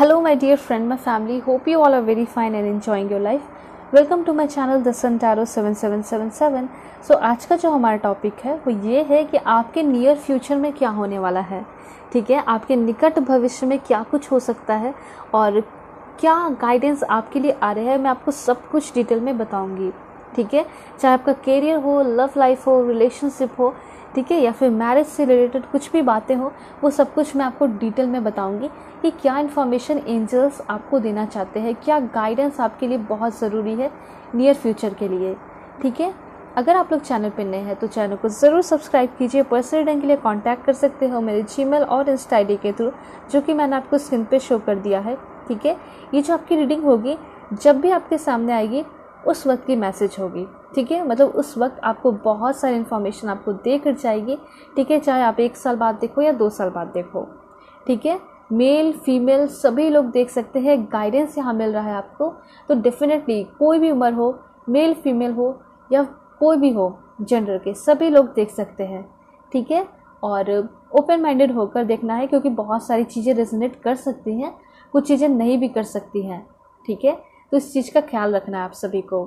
Hello my dear friend, my family, hope you all are very fine and enjoying your life. Welcome to my channel The Sun Tarot 7777. So आज का जो हमारा topic है वो ये है कि आपके नियर फ्यूचर में क्या होने वाला है, ठीक है, आपके निकट भविष्य में क्या कुछ हो सकता है और क्या गाइडेंस आपके लिए आ रहे हैं। मैं आपको सब कुछ डिटेल में बताऊंगी, ठीक है, चाहे आपका करियर हो, लव लाइफ हो, रिलेशनशिप हो, ठीक है, या फिर मैरिज से रिलेटेड कुछ भी बातें हो, वो सब कुछ मैं आपको डिटेल में बताऊंगी कि क्या इन्फॉर्मेशन एंजल्स आपको देना चाहते हैं, क्या गाइडेंस आपके लिए बहुत ज़रूरी है नियर फ्यूचर के लिए, ठीक है। अगर आप लोग चैनल पर नए हैं तो चैनल को ज़रूर सब्सक्राइब कीजिए। पर्सनल रीडिंग के लिए कांटेक्ट कर सकते हो मेरे जीमेल और इंस्टा आईडी के थ्रू, जो कि मैंने आपको स्क्रीन पे शो कर दिया है, ठीक है। ये जो आपकी रीडिंग होगी, जब भी आपके सामने आएगी उस वक्त की मैसेज होगी, ठीक है, मतलब उस वक्त आपको बहुत सारी इन्फॉर्मेशन आपको देकर जाएगी, ठीक है, चाहे आप 1 साल बाद देखो या 2 साल बाद देखो, ठीक है। मेल फीमेल सभी लोग देख सकते हैं, गाइडेंस यहाँ मिल रहा है आपको, तो डेफिनेटली कोई भी उम्र हो, मेल फीमेल हो या कोई भी हो जेंडर के, सभी लोग देख सकते हैं, ठीक है। और ओपन माइंडेड होकर देखना है, क्योंकि बहुत सारी चीज़ें रेजोनेट कर सकती हैं, कुछ चीज़ें नहीं भी कर सकती हैं, ठीक है, तो इस चीज़ का ख्याल रखना है आप सभी को।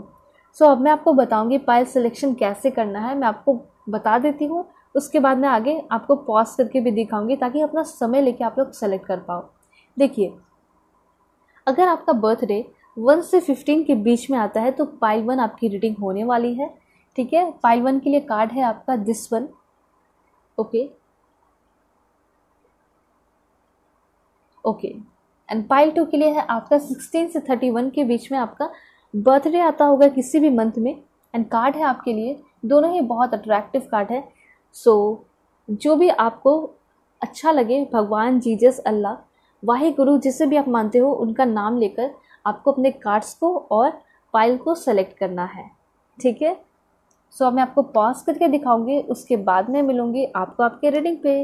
सो अब मैं आपको बताऊंगी पाइल सिलेक्शन कैसे करना है, मैं आपको बता देती हूँ, उसके बाद मैं आगे आपको पॉज करके भी दिखाऊंगी ताकि अपना समय लेके आप लोग सेलेक्ट कर पाओ। देखिए, अगर आपका बर्थडे 1 से 15 के बीच में आता है तो पाइल 1 आपकी रीडिंग होने वाली है, ठीक है। पाइल 1 के लिए कार्ड है आपका this one, okay okay. And pile 2 के लिए है आपका 16 से 31 के बीच में आपका बर्थडे आता होगा किसी भी मंथ में। एंड कार्ड है आपके लिए, दोनों ही बहुत अट्रैक्टिव कार्ड है। सो जो भी आपको अच्छा लगे, भगवान, जीजस, अल्लाह, वाहे गुरु, जिसे भी आप मानते हो, उनका नाम लेकर आपको अपने कार्ड्स को और पाइल को सेलेक्ट करना है, ठीक है। सो मैं आपको पॉज करके दिखाऊंगी, उसके बाद मैं मिलूंगी आपको आपके रीडिंग पे।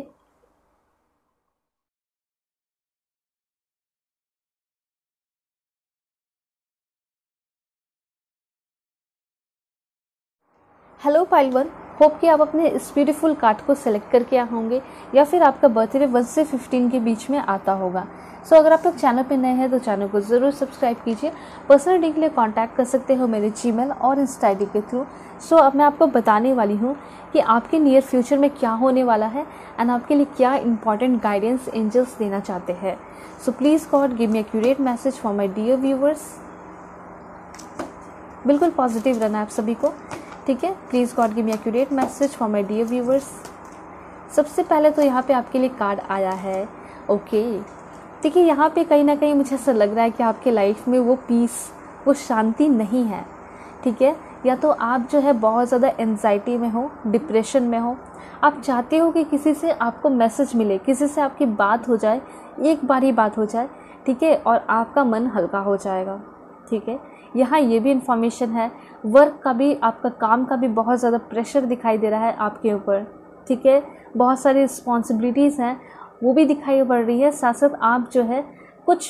हेलो पाइल 1, होप कि आप अपने इस ब्यूटीफुल कार्ड को सेलेक्ट करके आए होंगे, या फिर आपका बर्थडे 1 से 15 के बीच में आता होगा। सो अगर आप लोग चैनल पर नए हैं तो चैनल को ज़रूर सब्सक्राइब कीजिए। पर्सनल रीडिंग के लिए कांटेक्ट कर सकते हो मेरे जीमेल और इंस्टा आईडी के थ्रू। सो अब मैं आपको बताने वाली हूँ कि आपके नियर फ्यूचर में क्या होने वाला है एंड आपके लिए क्या इंपॉर्टेंट गाइडेंस एंजल्स देना चाहते हैं। So please God give me accurate message for my dear viewers. बिल्कुल पॉजिटिव रहना आप सभी को, ठीक है। Please God give me accurate message for my dear viewers. सबसे पहले तो यहाँ पे आपके लिए कार्ड आया है, ओके। देखिए, यहाँ पे कहीं ना कहीं मुझे ऐसा लग रहा है कि आपके लाइफ में वो पीस, वो शांति नहीं है, ठीक है। या तो आप जो है बहुत ज़्यादा एंजाइटी में हो, डिप्रेशन में हो, आप चाहते हो कि किसी से आपको मैसेज मिले, किसी से आपकी बात हो जाए, एक बार ही बात हो जाए, ठीक है, और आपका मन हल्का हो जाएगा, ठीक है। यहाँ ये भी इन्फॉर्मेशन है, वर्क का भी, आपका काम का भी बहुत ज़्यादा प्रेशर दिखाई दे रहा है आपके ऊपर, ठीक है। बहुत सारी रिस्पॉन्सिबिलिटीज़ हैं, वो भी दिखाई पड़ रही है। साथ साथ आप जो है कुछ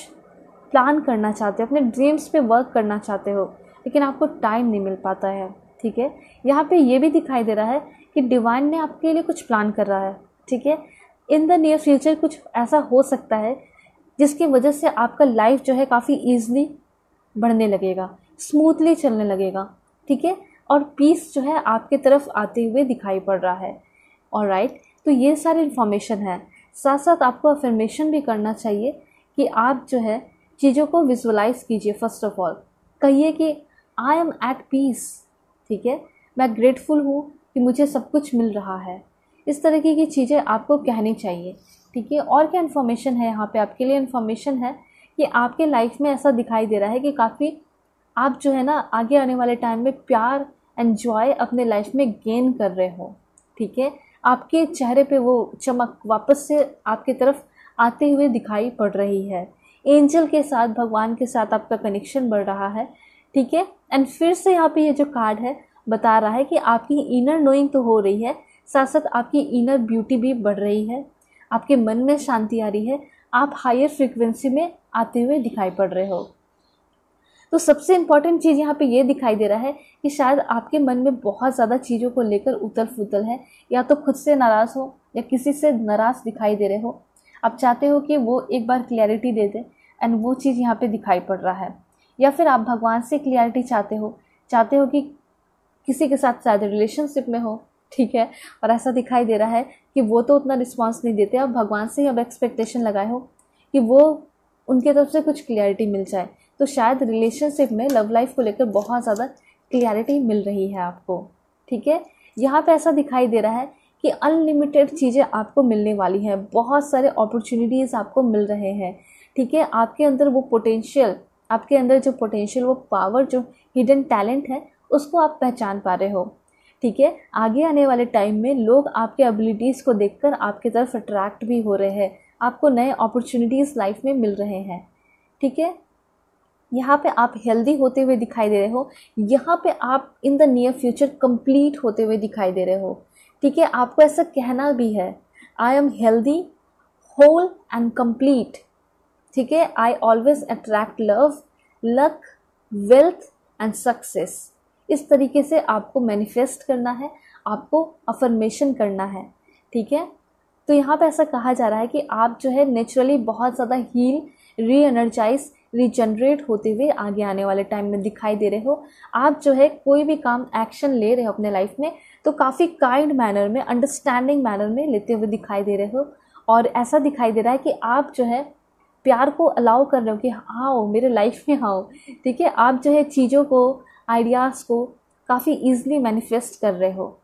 प्लान करना चाहते हो, अपने ड्रीम्स पे वर्क करना चाहते हो, लेकिन आपको टाइम नहीं मिल पाता है, ठीक है। यहाँ पे ये भी दिखाई दे रहा है कि डिवाइन ने आपके लिए कुछ प्लान कर रहा है, ठीक है। इन द नियर फ्यूचर कुछ ऐसा हो सकता है जिसकी वजह से आपका लाइफ जो है काफ़ी ईजिली बढ़ने लगेगा, स्मूथली चलने लगेगा, ठीक है, और पीस जो है आपके तरफ आते हुए दिखाई पड़ रहा है। ऑलराइट, तो ये सारी इन्फॉर्मेशन है। साथ साथ आपको अफर्मेशन भी करना चाहिए कि आप जो है चीज़ों को विजुअलाइज कीजिए। फर्स्ट ऑफ ऑल कहिए कि आई एम एट पीस, ठीक है, मैं ग्रेटफुल हूँ कि मुझे सब कुछ मिल रहा है। इस तरीके की चीज़ें आपको कहनी चाहिए, ठीक है। और क्या इन्फॉर्मेशन है यहाँ पर आपके लिए? इन्फॉर्मेशन है कि आपके लाइफ में ऐसा दिखाई दे रहा है कि काफ़ी आप जो है ना आगे आने वाले टाइम में प्यार एंड जॉय अपने लाइफ में गेन कर रहे हो, ठीक है। आपके चेहरे पे वो चमक वापस से आपकी तरफ आते हुए दिखाई पड़ रही है। एंजल के साथ, भगवान के साथ आपका कनेक्शन बढ़ रहा है, ठीक है। एंड फिर से यहाँ पे ये जो कार्ड है बता रहा है कि आपकी इनर नोइंग तो हो रही है, साथ साथ आपकी इनर ब्यूटी भी बढ़ रही है, आपके मन में शांति आ रही है, आप हायर फ्रिक्वेंसी में आते हुए दिखाई पड़ रहे हो। तो सबसे इम्पॉर्टेंट चीज़ यहाँ पे ये दिखाई दे रहा है कि शायद आपके मन में बहुत ज़्यादा चीज़ों को लेकर उथल फुथल है, या तो खुद से नाराज़ हो या किसी से नाराज़ दिखाई दे रहे हो। आप चाहते हो कि वो एक बार क्लैरिटी दे दे, एंड वो चीज़ यहाँ पे दिखाई पड़ रहा है। या फिर आप भगवान से क्लियरिटी चाहते हो कि किसी के साथ शायद रिलेशनशिप में हो, ठीक है, और ऐसा दिखाई दे रहा है कि वो तो उतना रिस्पॉन्स नहीं देते। आप भगवान से अब एक्सपेक्टेशन लगाए हो कि वो उनके तरफ से कुछ क्लियरिटी मिल जाए, तो शायद रिलेशनशिप में लव लाइफ को लेकर बहुत ज़्यादा क्लियरिटी मिल रही है आपको, ठीक है। यहाँ पे ऐसा दिखाई दे रहा है कि अनलिमिटेड चीज़ें आपको मिलने वाली हैं, बहुत सारे अपॉर्चुनिटीज़ आपको मिल रहे हैं, ठीक है। आपके अंदर वो पोटेंशियल, वो पावर, जो हिडन टैलेंट है, उसको आप पहचान पा रहे हो, ठीक है। आगे आने वाले टाइम में लोग आपके एबिलिटीज़ को देखकर आपकी तरफ अट्रैक्ट भी हो रहे हैं, आपको नए अपॉर्चुनिटीज़ लाइफ में मिल रहे हैं, ठीक है। यहाँ पे आप हेल्दी होते हुए दिखाई दे रहे हो, यहाँ पे आप in the near future complete होते हुए दिखाई दे रहे हो, ठीक है। आपको ऐसा कहना भी है, I am healthy, whole and complete, ठीक है। I always attract love, luck, wealth and success. इस तरीके से आपको मैनिफेस्ट करना है, आपको अफर्मेशन करना है, ठीक है। तो यहाँ पे ऐसा कहा जा रहा है कि आप जो है नेचुरली बहुत ज़्यादा हील, री एनर्जाइज, रिजनरेट होते हुए आगे आने वाले टाइम में दिखाई दे रहे हो। आप जो है कोई भी काम, एक्शन ले रहे हो अपने लाइफ में, तो काफ़ी काइंड मैनर में, अंडरस्टैंडिंग मैनर में लेते हुए दिखाई दे रहे हो। और ऐसा दिखाई दे रहा है कि आप जो है प्यार को अलाउ कर रहे हो कि आओ मेरे लाइफ में आओ, ठीक है। आप जो है चीज़ों को, आइडियाज़ को काफ़ी ईजिली मैनिफेस्ट कर रहे हो,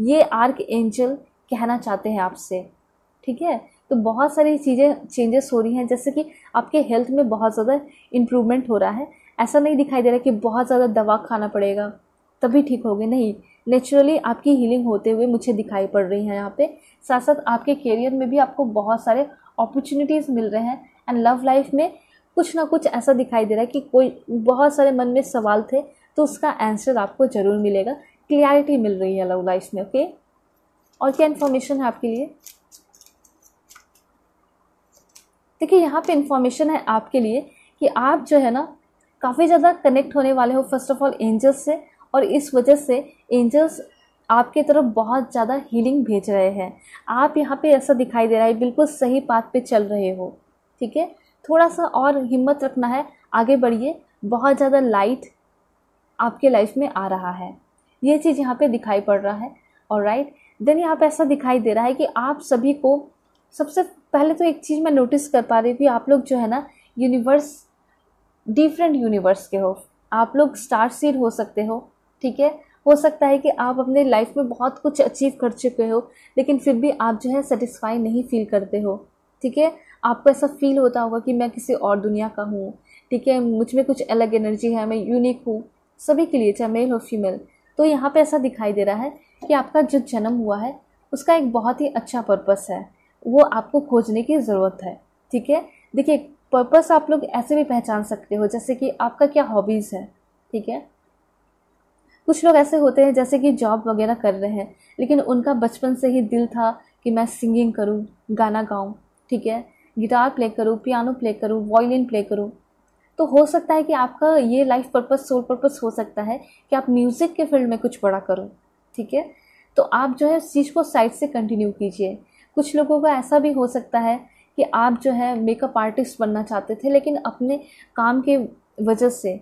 ये आर्क एंजल कहना चाहते हैं आपसे, ठीक है। तो बहुत सारी चीज़ें, चेंजेस हो रही हैं, जैसे कि आपके हेल्थ में बहुत ज़्यादा इम्प्रूवमेंट हो रहा है। ऐसा नहीं दिखाई दे रहा कि बहुत ज़्यादा दवा खाना पड़ेगा तभी ठीक होगे, नहीं, नेचुरली आपकी हीलिंग होते हुए मुझे दिखाई पड़ रही है यहाँ पे। साथ साथ आपके करियर में भी आपको बहुत सारे अपॉर्चुनिटीज़ मिल रहे हैं, एंड लव लाइफ में कुछ ना कुछ ऐसा दिखाई दे रहा है कि कोई बहुत सारे मन में सवाल थे तो उसका आंसर आपको ज़रूर मिलेगा, क्लियरिटी मिल रही है लव लाइफ में, ओके। और क्या इन्फॉर्मेशन है आपके लिए, देखिए यहाँ पे इन्फॉर्मेशन है आपके लिए कि आप जो है ना काफ़ी ज़्यादा कनेक्ट होने वाले हो फर्स्ट ऑफ ऑल एंजल्स से, और इस वजह से एंजल्स आपके तरफ बहुत ज़्यादा हीलिंग भेज रहे हैं। आप यहाँ पे ऐसा दिखाई दे रहा है बिल्कुल सही पाथ पे चल रहे हो, ठीक है। थोड़ा सा और हिम्मत रखना है, आगे बढ़िए, बहुत ज़्यादा लाइट आपके लाइफ में आ रहा है, ये चीज़ यहाँ पे दिखाई पड़ रहा है। ऑलराइट, देन यहाँ पे ऐसा दिखाई दे रहा है कि आप सभी को, सबसे पहले तो एक चीज़ मैं नोटिस कर पा रही हूँ कि आप लोग जो है ना यूनिवर्स, डिफरेंट यूनिवर्स के हो, आप लोग स्टार सीड हो सकते हो, ठीक है। हो सकता है कि आप अपने लाइफ में बहुत कुछ अचीव कर चुके हो, लेकिन फिर भी आप जो है सेटिस्फाई नहीं फील करते हो, ठीक है। आपको ऐसा फील होता होगा कि मैं किसी और दुनिया का हूँ, ठीक है, मुझ में कुछ अलग एनर्जी है, मैं यूनिक हूँ, सभी के लिए, चाहे मेल हो फीमेल। तो यहाँ पे ऐसा दिखाई दे रहा है कि आपका जो जन्म हुआ है उसका एक बहुत ही अच्छा पर्पस है, वो आपको खोजने की ज़रूरत है, ठीक है। देखिए पर्पस आप लोग ऐसे भी पहचान सकते हो, जैसे कि आपका क्या हॉबीज़ है, ठीक है। कुछ लोग ऐसे होते हैं जैसे कि जॉब वगैरह कर रहे हैं, लेकिन उनका बचपन से ही दिल था कि मैं सिंगिंग करूँ, गाना गाऊँ, ठीक है, गिटार प्ले करूँ, पियानो प्ले करूँ, वायलिन प्ले करूँ। तो हो सकता है कि आपका ये लाइफ पर्पस, सोल पर्पस हो सकता है कि आप म्यूज़िक के फील्ड में कुछ बड़ा करो, ठीक है। तो आप जो है इस चीज़ को साइड से कंटिन्यू कीजिए। कुछ लोगों का ऐसा भी हो सकता है कि आप जो है मेकअप आर्टिस्ट बनना चाहते थे, लेकिन अपने काम के वजह से,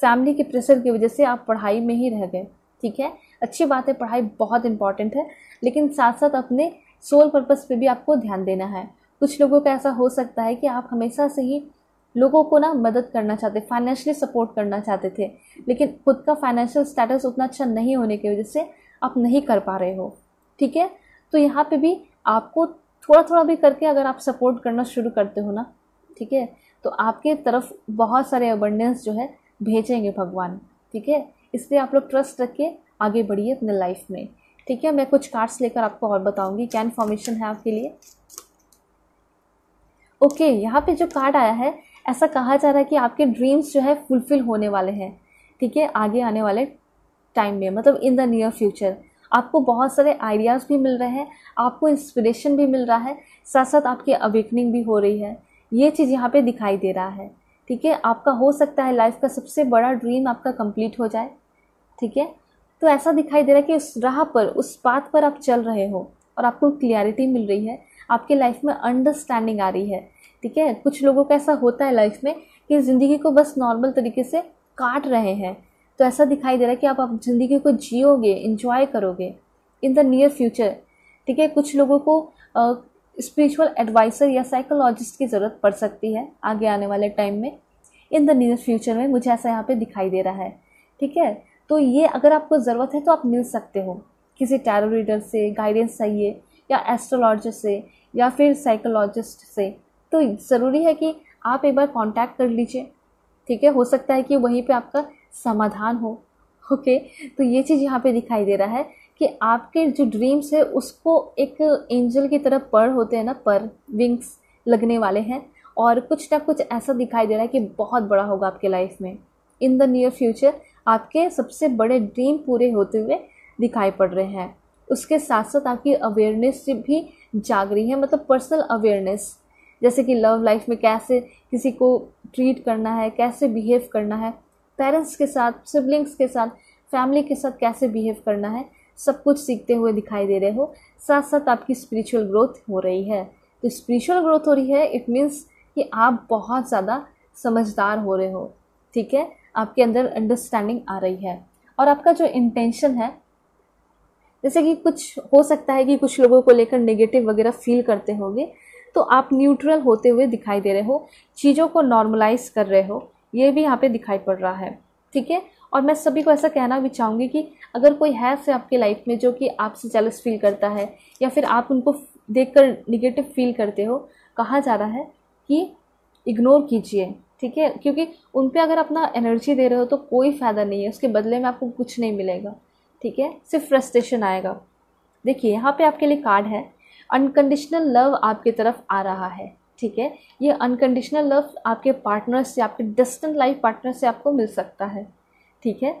फैमिली के प्रेशर की वजह से आप पढ़ाई में ही रह गए, ठीक है। अच्छी बात है, पढ़ाई बहुत इंपॉर्टेंट है, लेकिन साथ साथ अपने सोल पर्पस पे भी आपको ध्यान देना है। कुछ लोगों का ऐसा हो सकता है कि आप हमेशा से ही लोगों को ना मदद करना चाहते, फाइनेंशियली सपोर्ट करना चाहते थे, लेकिन खुद का फाइनेंशियल स्टेटस उतना अच्छा नहीं होने की वजह से आप नहीं कर पा रहे हो, ठीक है। तो यहाँ पे भी आपको थोड़ा थोड़ा भी करके अगर आप सपोर्ट करना शुरू करते हो ना, ठीक है, तो आपके तरफ बहुत सारे अबंडेंस जो है भेजेंगे भगवान, ठीक है। इसलिए आप लोग ट्रस्ट रख के आगे बढ़िए अपने लाइफ में, ठीक है। मैं कुछ कार्ड्स लेकर आपको और बताऊँगी क्या इन्फॉर्मेशन है आपके लिए, ओके। यहाँ पे जो कार्ड आया है, ऐसा कहा जा रहा है कि आपके ड्रीम्स जो है फुलफ़िल होने वाले हैं, ठीक है, आगे आने वाले टाइम में, मतलब इन द नियर फ्यूचर। आपको बहुत सारे आइडियाज़ भी मिल रहे हैं, आपको इंस्पिरेशन भी मिल रहा है, साथ साथ आपकी अवेकनिंग भी हो रही है, ये चीज़ यहाँ पे दिखाई दे रहा है, ठीक है। आपका हो सकता है लाइफ का सबसे बड़ा ड्रीम आपका कंप्लीट हो जाए, ठीक है। तो ऐसा दिखाई दे रहा है कि उस राह पर, उस पाथ पर आप चल रहे हो और आपको क्लियरिटी मिल रही है, आपके लाइफ में अंडरस्टैंडिंग आ रही है, ठीक है। कुछ लोगों का ऐसा होता है लाइफ में कि ज़िंदगी को बस नॉर्मल तरीके से काट रहे हैं, तो ऐसा दिखाई दे रहा है कि आप ज़िंदगी को जियोगे, इंजॉय करोगे इन द नियर फ्यूचर, ठीक है। कुछ लोगों को स्पिरिचुअल एडवाइज़र या साइकोलॉजिस्ट की ज़रूरत पड़ सकती है आगे आने वाले टाइम में, इन द नियर फ्यूचर में मुझे ऐसा यहाँ पे दिखाई दे रहा है, ठीक है। तो ये अगर आपको ज़रूरत है तो आप मिल सकते हो किसी टैरो रीडर से, गाइडेंस चाहिए या एस्ट्रोलॉजर से या फिर साइकोलॉजिस्ट से, तो ज़रूरी है कि आप एक बार कांटेक्ट कर लीजिए, ठीक है। हो सकता है कि वहीं पे आपका समाधान हो, ओके। तो ये चीज़ यहाँ पे दिखाई दे रहा है कि आपके जो ड्रीम्स है उसको एक एंजल की तरह पर होते हैं ना, पर विंग्स लगने वाले हैं, और कुछ ना कुछ ऐसा दिखाई दे रहा है कि बहुत बड़ा होगा आपके लाइफ में इन द नियर फ्यूचर। आपके सबसे बड़े ड्रीम पूरे होते हुए दिखाई पड़ रहे हैं, उसके साथ साथ आपकी अवेयरनेस भी जाग रही है, मतलब पर्सनल अवेयरनेस, जैसे कि लव लाइफ में कैसे किसी को ट्रीट करना है, कैसे बिहेव करना है, पेरेंट्स के साथ, सिबलिंग्स के साथ, फैमिली के साथ कैसे बिहेव करना है, सब कुछ सीखते हुए दिखाई दे रहे हो। साथ साथ आपकी स्पिरिचुअल ग्रोथ हो रही है, तो स्पिरिचुअल ग्रोथ हो रही है इट मीन्स कि आप बहुत ज़्यादा समझदार हो रहे हो, ठीक है। आपके अंदर अंडरस्टैंडिंग आ रही है, और आपका जो इंटेंशन है, जैसे कि कुछ हो सकता है कि कुछ लोगों को लेकर नेगेटिव वगैरह फील करते होंगे, तो आप न्यूट्रल होते हुए दिखाई दे रहे हो, चीज़ों को नॉर्मलाइज कर रहे हो, ये भी यहाँ पे दिखाई पड़ रहा है, ठीक है। और मैं सभी को ऐसा कहना भी चाहूँगी कि अगर कोई है से आपके लाइफ में जो कि आपसे जेलस फील करता है या फिर आप उनको देखकर निगेटिव फील करते हो, कहा जा रहा है कि इग्नोर कीजिए, ठीक है, क्योंकि उन पर अगर अपना एनर्जी दे रहे हो तो कोई फ़ायदा नहीं है, उसके बदले में आपको कुछ नहीं मिलेगा, ठीक है, सिर्फ फ्रस्ट्रेशन आएगा। देखिए यहाँ पे आपके लिए कार्ड है अनकंडीशनल लव आपके तरफ आ रहा है, ठीक है। ये अनकंडीशनल लव आपके पार्टनर से, आपके डिस्टेंट लाइफ पार्टनर से आपको मिल सकता है, ठीक है।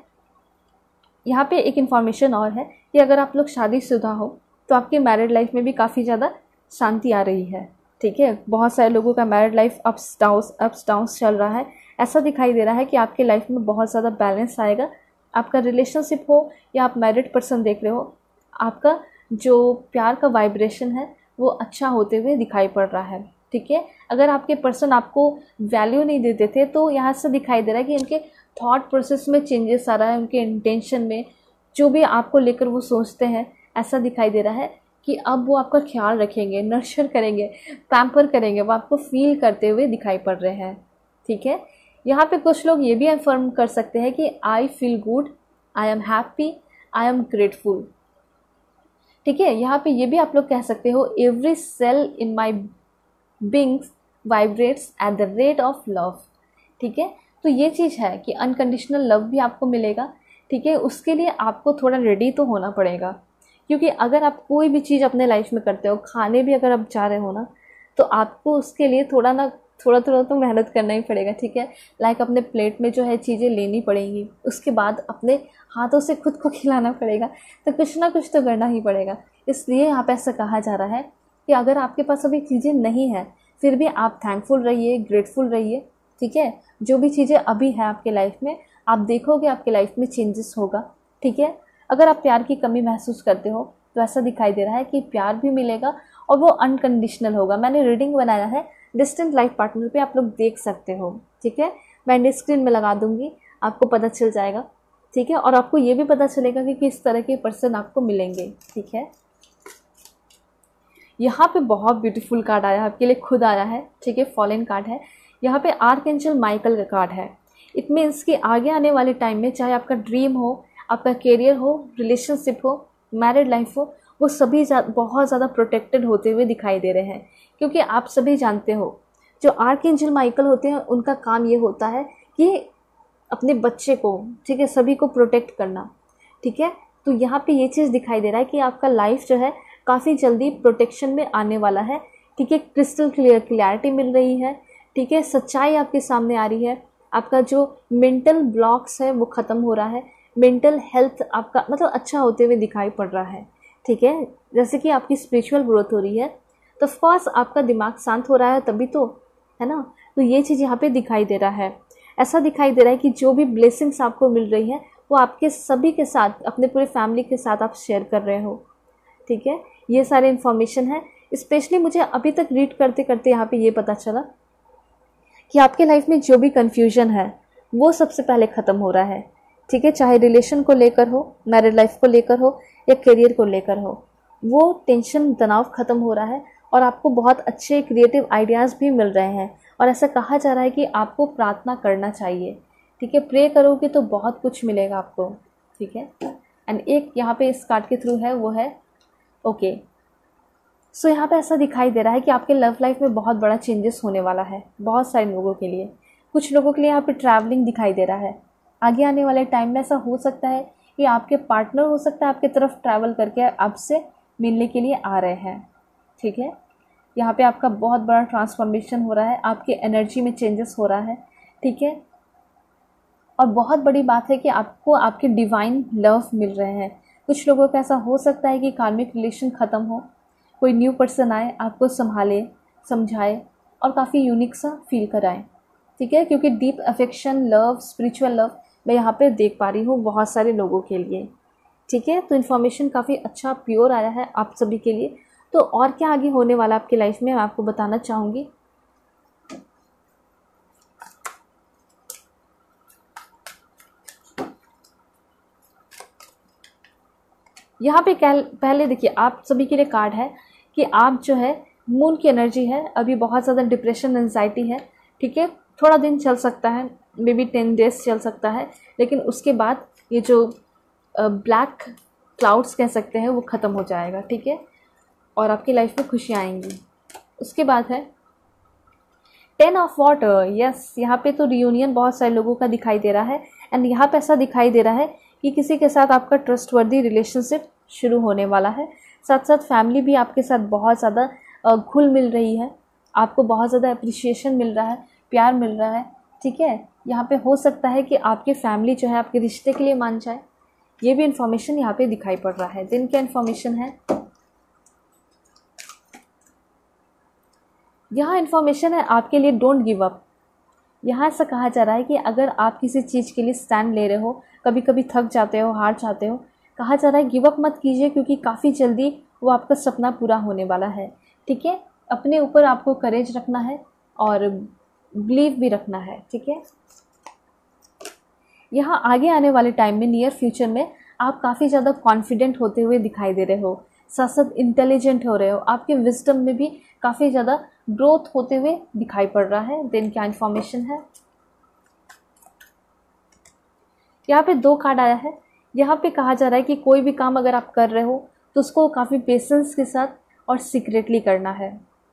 यहाँ पे एक इन्फॉर्मेशन और है कि अगर आप लोग शादीशुदा हो तो आपके मैरिड लाइफ में भी काफ़ी ज़्यादा शांति आ रही है, ठीक है। बहुत सारे लोगों का मैरिड लाइफ अप्स डाउन्स चल रहा है, ऐसा दिखाई दे रहा है कि आपके लाइफ में बहुत ज़्यादा बैलेंस आएगा। आपका रिलेशनशिप हो या आप मैरिड पर्सन देख रहे हो, आपका जो प्यार का वाइब्रेशन है वो अच्छा होते हुए दिखाई पड़ रहा है, ठीक है। अगर आपके पर्सन आपको वैल्यू नहीं देते थे तो यहाँ से दिखाई दे रहा है कि उनके थॉट प्रोसेस में चेंजेस आ रहा है, उनके इंटेंशन में, जो भी आपको लेकर वो सोचते हैं, ऐसा दिखाई दे रहा है कि अब वो आपका ख्याल रखेंगे, नर्चर करेंगे, पैम्पर करेंगे, वो आपको फील करते हुए दिखाई पड़ रहे हैं, ठीक है। यहाँ पर कुछ लोग ये भी इन्फॉर्म कर सकते हैं कि I feel good, I am happy, I am grateful, ठीक है। यहाँ पे ये भी आप लोग कह सकते हो every cell in my beings vibrates at the rate of love, ठीक है। तो ये चीज़ है कि अनकंडीशनल लव भी आपको मिलेगा, ठीक है। उसके लिए आपको थोड़ा रेडी तो होना पड़ेगा, क्योंकि अगर आप कोई भी चीज़ अपने लाइफ में करते हो, खाने भी अगर आप जा रहे हो ना, तो आपको उसके लिए थोड़ा तो मेहनत करना ही पड़ेगा, ठीक है। लाइक अपने प्लेट में जो है चीज़ें लेनी पड़ेंगी, उसके बाद अपने हाथों से खुद को खिलाना पड़ेगा, तो कुछ ना कुछ तो करना ही पड़ेगा। इसलिए यहाँ पे ऐसा कहा जा रहा है कि अगर आपके पास अभी चीज़ें नहीं हैं फिर भी आप थैंकफुल रहिए, ग्रेटफुल रहिए, ठीक है। जो भी चीज़ें अभी हैं आपके लाइफ में, आप देखोगे आपके लाइफ में चेंजेस होगा, ठीक है। अगर आप प्यार की कमी महसूस करते हो तो ऐसा दिखाई दे रहा है कि प्यार भी मिलेगा और वो अनकंडीशनल होगा। मैंने रीडिंग बनाया है, डिस्टेंट लाइफ पार्टनर पे आप लोग देख सकते हो, ठीक है। मैं एंड स्क्रीन में लगा दूंगी, आपको पता चल जाएगा, ठीक है। और आपको ये भी पता चलेगा कि किस तरह के पर्सन आपको मिलेंगे, ठीक है। यहाँ पे बहुत ब्यूटीफुल कार्ड आया है आपके लिए, खुद आया है, ठीक है, फॉलन कार्ड है। यहाँ पे आर्कएंजल माइकल का कार्ड है। इट मीन्स कि आगे आने वाले टाइम में चाहे आपका ड्रीम हो, आपका कैरियर हो, रिलेशनशिप हो, मैरिड लाइफ हो, वो सभी बहुत ज़्यादा प्रोटेक्टेड होते हुए दिखाई दे रहे हैं, क्योंकि आप सभी जानते हो जो आर्कएंजल माइकल होते हैं उनका काम ये होता है कि अपने बच्चे को, ठीक है, सभी को प्रोटेक्ट करना, ठीक है। तो यहाँ पे ये चीज़ दिखाई दे रहा है कि आपका लाइफ जो है काफ़ी जल्दी प्रोटेक्शन में आने वाला है, ठीक है। क्रिस्टल क्लियर क्लैरिटी मिल रही है, ठीक है। सच्चाई आपके सामने आ रही है, आपका जो मेंटल ब्लॉक्स है वो ख़त्म हो रहा है, मेंटल हेल्थ आपका मतलब अच्छा होते हुए दिखाई पड़ रहा है, ठीक है। जैसे कि आपकी स्पिरिचुअल ग्रोथ हो रही है तो ऑफकोर्स आपका दिमाग शांत हो रहा है, तभी तो है ना। तो ये चीज़ यहाँ पे दिखाई दे रहा है, ऐसा दिखाई दे रहा है कि जो भी ब्लेसिंग्स आपको मिल रही है वो आपके सभी के साथ, अपने पूरे फैमिली के साथ आप शेयर कर रहे हो, ठीक है। ये सारे इन्फॉर्मेशन है। स्पेशली मुझे अभी तक रीड करते करते यहाँ पे ये पता चला कि आपके लाइफ में जो भी कन्फ्यूजन है वो सबसे पहले ख़त्म हो रहा है, ठीक है। चाहे रिलेशन को लेकर हो, मैरिड लाइफ को लेकर हो या करियर को लेकर हो, वो टेंशन तनाव ख़त्म हो रहा है और आपको बहुत अच्छे क्रिएटिव आइडियाज़ भी मिल रहे हैं। और ऐसा कहा जा रहा है कि आपको प्रार्थना करना चाहिए, ठीक है। प्रे करोगे तो बहुत कुछ मिलेगा आपको, ठीक है। एंड एक यहाँ पे इस कार्ड के थ्रू है वो है ओके। सो यहाँ पे ऐसा दिखाई दे रहा है कि आपके लव लाइफ में बहुत बड़ा चेंजेस होने वाला है बहुत सारे लोगों के लिए। कुछ लोगों के लिए यहाँ पे ट्रैवलिंग दिखाई दे रहा है। आगे आने वाले टाइम में ऐसा हो सकता है कि आपके पार्टनर हो सकता है आपके तरफ ट्रैवल करके आपसे मिलने के लिए आ रहे हैं, ठीक है। यहाँ पे आपका बहुत बड़ा ट्रांसफॉर्मेशन हो रहा है, आपके एनर्जी में चेंजेस हो रहा है, ठीक है। और बहुत बड़ी बात है कि आपको आपके डिवाइन लव मिल रहे हैं। कुछ लोगों का ऐसा हो सकता है कि कार्मिक रिलेशन ख़त्म हो, कोई न्यू पर्सन आए, आपको संभाले, समझाए और काफ़ी यूनिक सा फील कराए, ठीक है। क्योंकि deep affection, love, spiritual love मैं यहाँ पे देख पा रही हूँ बहुत सारे लोगों के लिए, ठीक है। तो इन्फॉर्मेशन काफ़ी अच्छा प्योर आया है आप सभी के लिए। तो और क्या आगे होने वाला आपकी लाइफ में मैं आपको बताना चाहूँगी। यहाँ पे पहले देखिए आप सभी के लिए कार्ड है कि आप जो है मून की एनर्जी है, अभी बहुत ज़्यादा डिप्रेशन, एंजाइटी है, ठीक है। थोड़ा दिन चल सकता है, मे बी 10 डेज चल सकता है, लेकिन उसके बाद ये जो ब्लैक क्लाउड्स कह सकते हैं वो ख़त्म हो जाएगा, ठीक है। और आपकी लाइफ में खुशियाँ आएंगी। उसके बाद है 10 ऑफ वाटर। यस, यहाँ पे तो रियूनियन बहुत सारे लोगों का दिखाई दे रहा है। एंड यहाँ पे ऐसा दिखाई दे रहा है कि किसी के साथ आपका ट्रस्टवर्दी रिलेशनशिप शुरू होने वाला है। साथ साथ फैमिली भी आपके साथ बहुत ज़्यादा घुल मिल रही है, आपको बहुत ज़्यादा अप्रिशिएशन मिल रहा है, प्यार मिल रहा है, ठीक है। यहाँ पे हो सकता है कि आपकी फैमिली जो है आपके रिश्ते के लिए मान जाए, ये भी इन्फॉर्मेशन यहाँ पे दिखाई पड़ रहा है। दिन का इन्फॉर्मेशन है, यहाँ इन्फॉर्मेशन है आपके लिए डोंट गिव अप। यहाँ ऐसा कहा जा रहा है कि अगर आप किसी चीज़ के लिए स्टैंड ले रहे हो, कभी कभी थक जाते हो, हार जाते हो, कहा जा रहा है गिव अप मत कीजिए क्योंकि काफ़ी जल्दी वो आपका सपना पूरा होने वाला है, ठीक है। अपने ऊपर आपको करेज रखना है और बिलीव भी रखना है, ठीक है। यहाँ आगे आने वाले टाइम में, नियर फ्यूचर में आप काफ़ी ज़्यादा कॉन्फिडेंट होते हुए दिखाई दे रहे हो, साथ साथ इंटेलिजेंट हो रहे हो, आपके विजडम में भी काफ़ी ज़्यादा ग्रोथ होते हुए दिखाई पड़ रहा है। देन क्या इन्फॉर्मेशन है। यहाँ पे 2 कार्ड आया है। यहाँ पे कहा जा रहा है कि कोई भी काम अगर आप कर रहे हो तो उसको काफ़ी पेशेंस के साथ और सीक्रेटली करना है,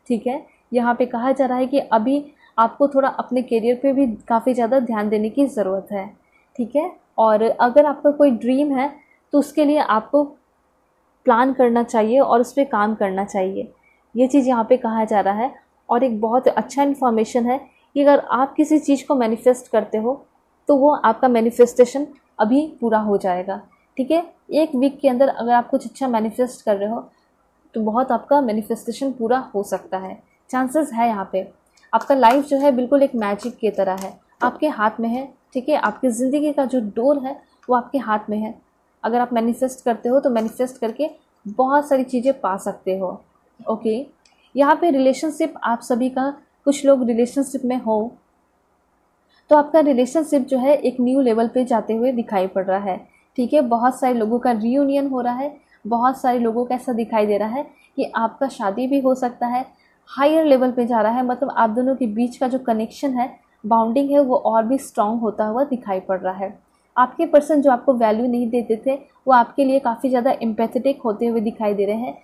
ठीक है। यहाँ पे कहा जा रहा है कि अभी आपको थोड़ा अपने करियर पे भी काफ़ी ज़्यादा ध्यान देने की ज़रूरत है, ठीक है। और अगर आपका कोई ड्रीम है तो उसके लिए आपको प्लान करना चाहिए और उस पर काम करना चाहिए, ये चीज़ यहाँ पे कहा जा रहा है। और एक बहुत अच्छा इन्फॉर्मेशन है कि अगर आप किसी चीज़ को मैनिफेस्ट करते हो तो वो आपका मैनिफेस्टेशन अभी पूरा हो जाएगा, ठीक है। 1 वीक के अंदर अगर आप कुछ अच्छा मैनिफेस्ट कर रहे हो तो बहुत आपका मैनिफेस्टेशन पूरा हो सकता है, चांसेस है। यहाँ पे आपका लाइफ जो है बिल्कुल एक मैजिक की तरह है, आपके हाथ में है, ठीक है। आपकी ज़िंदगी का जो डोर है वो आपके हाथ में है। अगर आप मैनिफेस्ट करते हो तो मैनिफेस्ट करके बहुत सारी चीज़ें पा सकते हो, ओके। यहाँ पे रिलेशनशिप आप सभी का, कुछ लोग रिलेशनशिप में हो तो आपका रिलेशनशिप जो है एक न्यू लेवल पे जाते हुए दिखाई पड़ रहा है, ठीक है। बहुत सारे लोगों का रियूनियन हो रहा है, बहुत सारे लोगों का ऐसा दिखाई दे रहा है कि आपका शादी भी हो सकता है, हायर लेवल पे जा रहा है। मतलब आप दोनों के बीच का जो कनेक्शन है, बाउंडिंग है, वो और भी स्ट्रांग होता हुआ दिखाई पड़ रहा है। आपके पर्सन जो आपको वैल्यू नहीं देते थे वो आपके लिए काफ़ी ज़्यादा एम्पैथेटिक होते हुए दिखाई दे रहे हैं,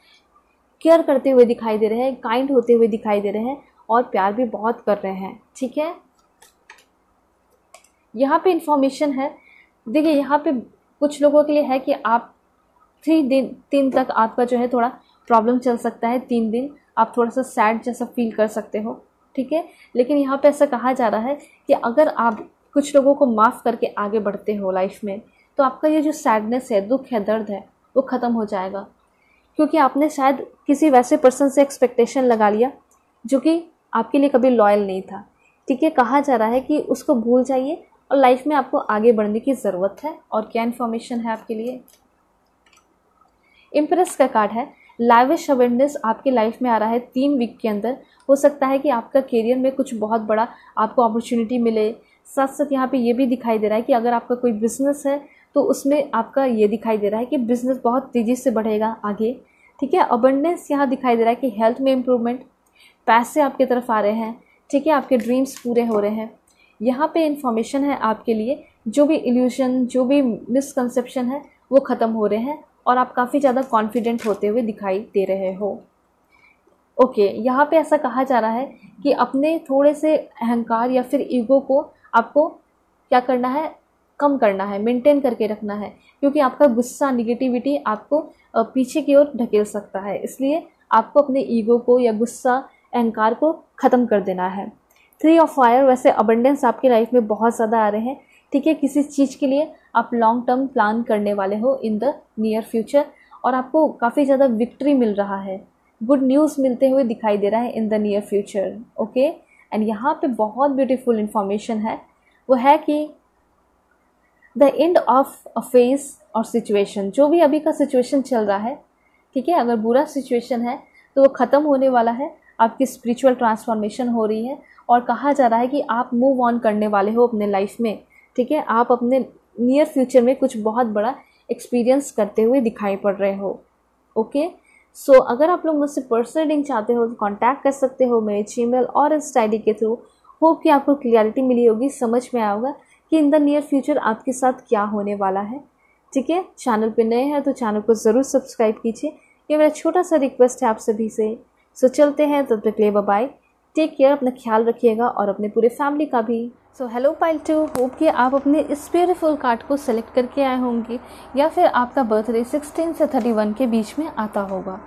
केयर करते हुए दिखाई दे रहे हैं, काइंड होते हुए दिखाई दे रहे हैं और प्यार भी बहुत कर रहे हैं, ठीक है। यहाँ पे इन्फॉर्मेशन है, देखिए यहाँ पे कुछ लोगों के लिए है कि आप 3 दिन तक आपका जो है थोड़ा प्रॉब्लम चल सकता है। 3 दिन आप थोड़ा सा सैड जैसा फील कर सकते हो, ठीक है। लेकिन यहाँ पे ऐसा कहा जा रहा है कि अगर आप कुछ लोगों को माफ़ करके आगे बढ़ते हो लाइफ में तो आपका ये जो सैडनेस है, दुख है, दर्द है, वो ख़त्म हो जाएगा क्योंकि आपने शायद किसी वैसे पर्सन से एक्सपेक्टेशन लगा लिया जो कि आपके लिए कभी लॉयल नहीं था, ठीक है। कहा जा रहा है कि उसको भूल जाइए और लाइफ में आपको आगे बढ़ने की ज़रूरत है। और क्या इन्फॉर्मेशन है आपके लिए। इम्प्रेस का कार्ड है। लाइविश अवेयरनेस आपके लाइफ में आ रहा है 3 वीक के अंदर। हो सकता है कि आपका करियर में कुछ बहुत बड़ा आपको अपॉर्चुनिटी मिले। साथ साथ यहाँ पे ये भी दिखाई दे रहा है कि अगर आपका कोई बिजनेस है तो उसमें आपका ये दिखाई दे रहा है कि बिजनेस बहुत तेज़ी से बढ़ेगा आगे, ठीक है। अबंडेंस यहाँ दिखाई दे रहा है कि हेल्थ में इम्प्रूवमेंट, पैसे आपके तरफ आ रहे हैं, ठीक है, आपके ड्रीम्स पूरे हो रहे हैं। यहाँ पे इन्फॉर्मेशन है आपके लिए, जो भी इल्यूजन, जो भी मिसकंसेप्शन है वो ख़त्म हो रहे हैं और आप काफ़ी ज़्यादा कॉन्फिडेंट होते हुए दिखाई दे रहे हो। ओके, यहाँ पे ऐसा कहा जा रहा है कि अपने थोड़े से अहंकार या फिर ईगो को आपको क्या करना है, कम करना है, मेंटेन करके रखना है, क्योंकि आपका गुस्सा, निगेटिविटी आपको पीछे की ओर ढकेल सकता है। इसलिए आपको अपने ईगो को या गुस्सा, अहंकार को ख़त्म कर देना है। 3 ऑफ फायर, वैसे अबंडेंस आपकी लाइफ में बहुत ज़्यादा आ रहे हैं, ठीक है। किसी चीज़ के लिए आप लॉन्ग टर्म प्लान करने वाले हो इन द नियर फ्यूचर और आपको काफ़ी ज़्यादा विक्ट्री मिल रहा है, गुड न्यूज़ मिलते हुए दिखाई दे रहा है in the near future. Okay, and यहाँ पे बहुत ब्यूटीफुल इन्फॉर्मेशन है, वो है कि the end of a phase और सिचुएशन। जो भी अभी का सिचुएशन चल रहा है, ठीक है, अगर बुरा सिचुएशन है तो वो ख़त्म होने वाला है। आपकी स्पिरिचुअल ट्रांसफॉर्मेशन हो रही है और कहा जा रहा है कि आप मूव ऑन करने वाले हो अपने लाइफ में, ठीक है। आप अपने नियर फ्यूचर में कुछ बहुत बड़ा एक्सपीरियंस करते हुए दिखाई पड़ रहे हो। ओके, सो अगर आप लोग मुझसे पर्सनल रीडिंग चाहते हो तो कांटेक्ट कर सकते हो मेरे जीमेल और इंस्टा आईडी के थ्रू। होप कि आपको क्लियरिटी मिली होगी, समझ में आया होगा कि इन द नियर फ्यूचर आपके साथ क्या होने वाला है, ठीक है। चैनल पे नए हैं तो चैनल को ज़रूर सब्सक्राइब कीजिए, ये मेरा छोटा सा रिक्वेस्ट है आप सभी से। सो चलते हैं, तब तक ले बाय, टेक केयर, अपना ख्याल रखिएगा और अपने पूरे फैमिली का भी। So hello pile to, hope कि आप अपने इस ब्यूटीफुल कार्ड को सेलेक्ट करके आए होंगे या फिर आपका बर्थडे 16 से 31 के बीच में आता होगा।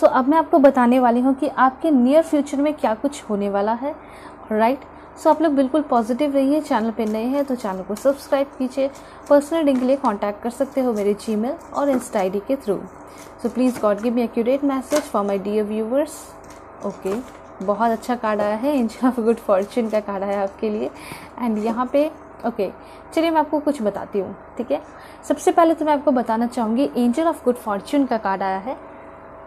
सो अब मैं आपको बताने वाली हूँ कि आपके नियर फ्यूचर में क्या कुछ होने वाला है, राइट। सो आप लोग बिल्कुल पॉजिटिव रहिए। चैनल पे नए हैं तो चैनल को सब्सक्राइब कीजिए। पर्सनल रीडिंग के लिए कॉन्टैक्ट कर सकते हो मेरे जीमेल और इंस्टा आईडी के through. So please God give me accurate message for my dear viewers. Okay, बहुत अच्छा कार्ड आया है, एंजल ऑफ गुड फॉर्चून का कार्ड आया आपके लिए। एंड यहाँ पे ओके, चलिए मैं आपको कुछ बताती हूँ, ठीक है। सबसे पहले तो मैं आपको बताना चाहूँगी, एंजल ऑफ गुड फॉर्चून का कार्ड आया है।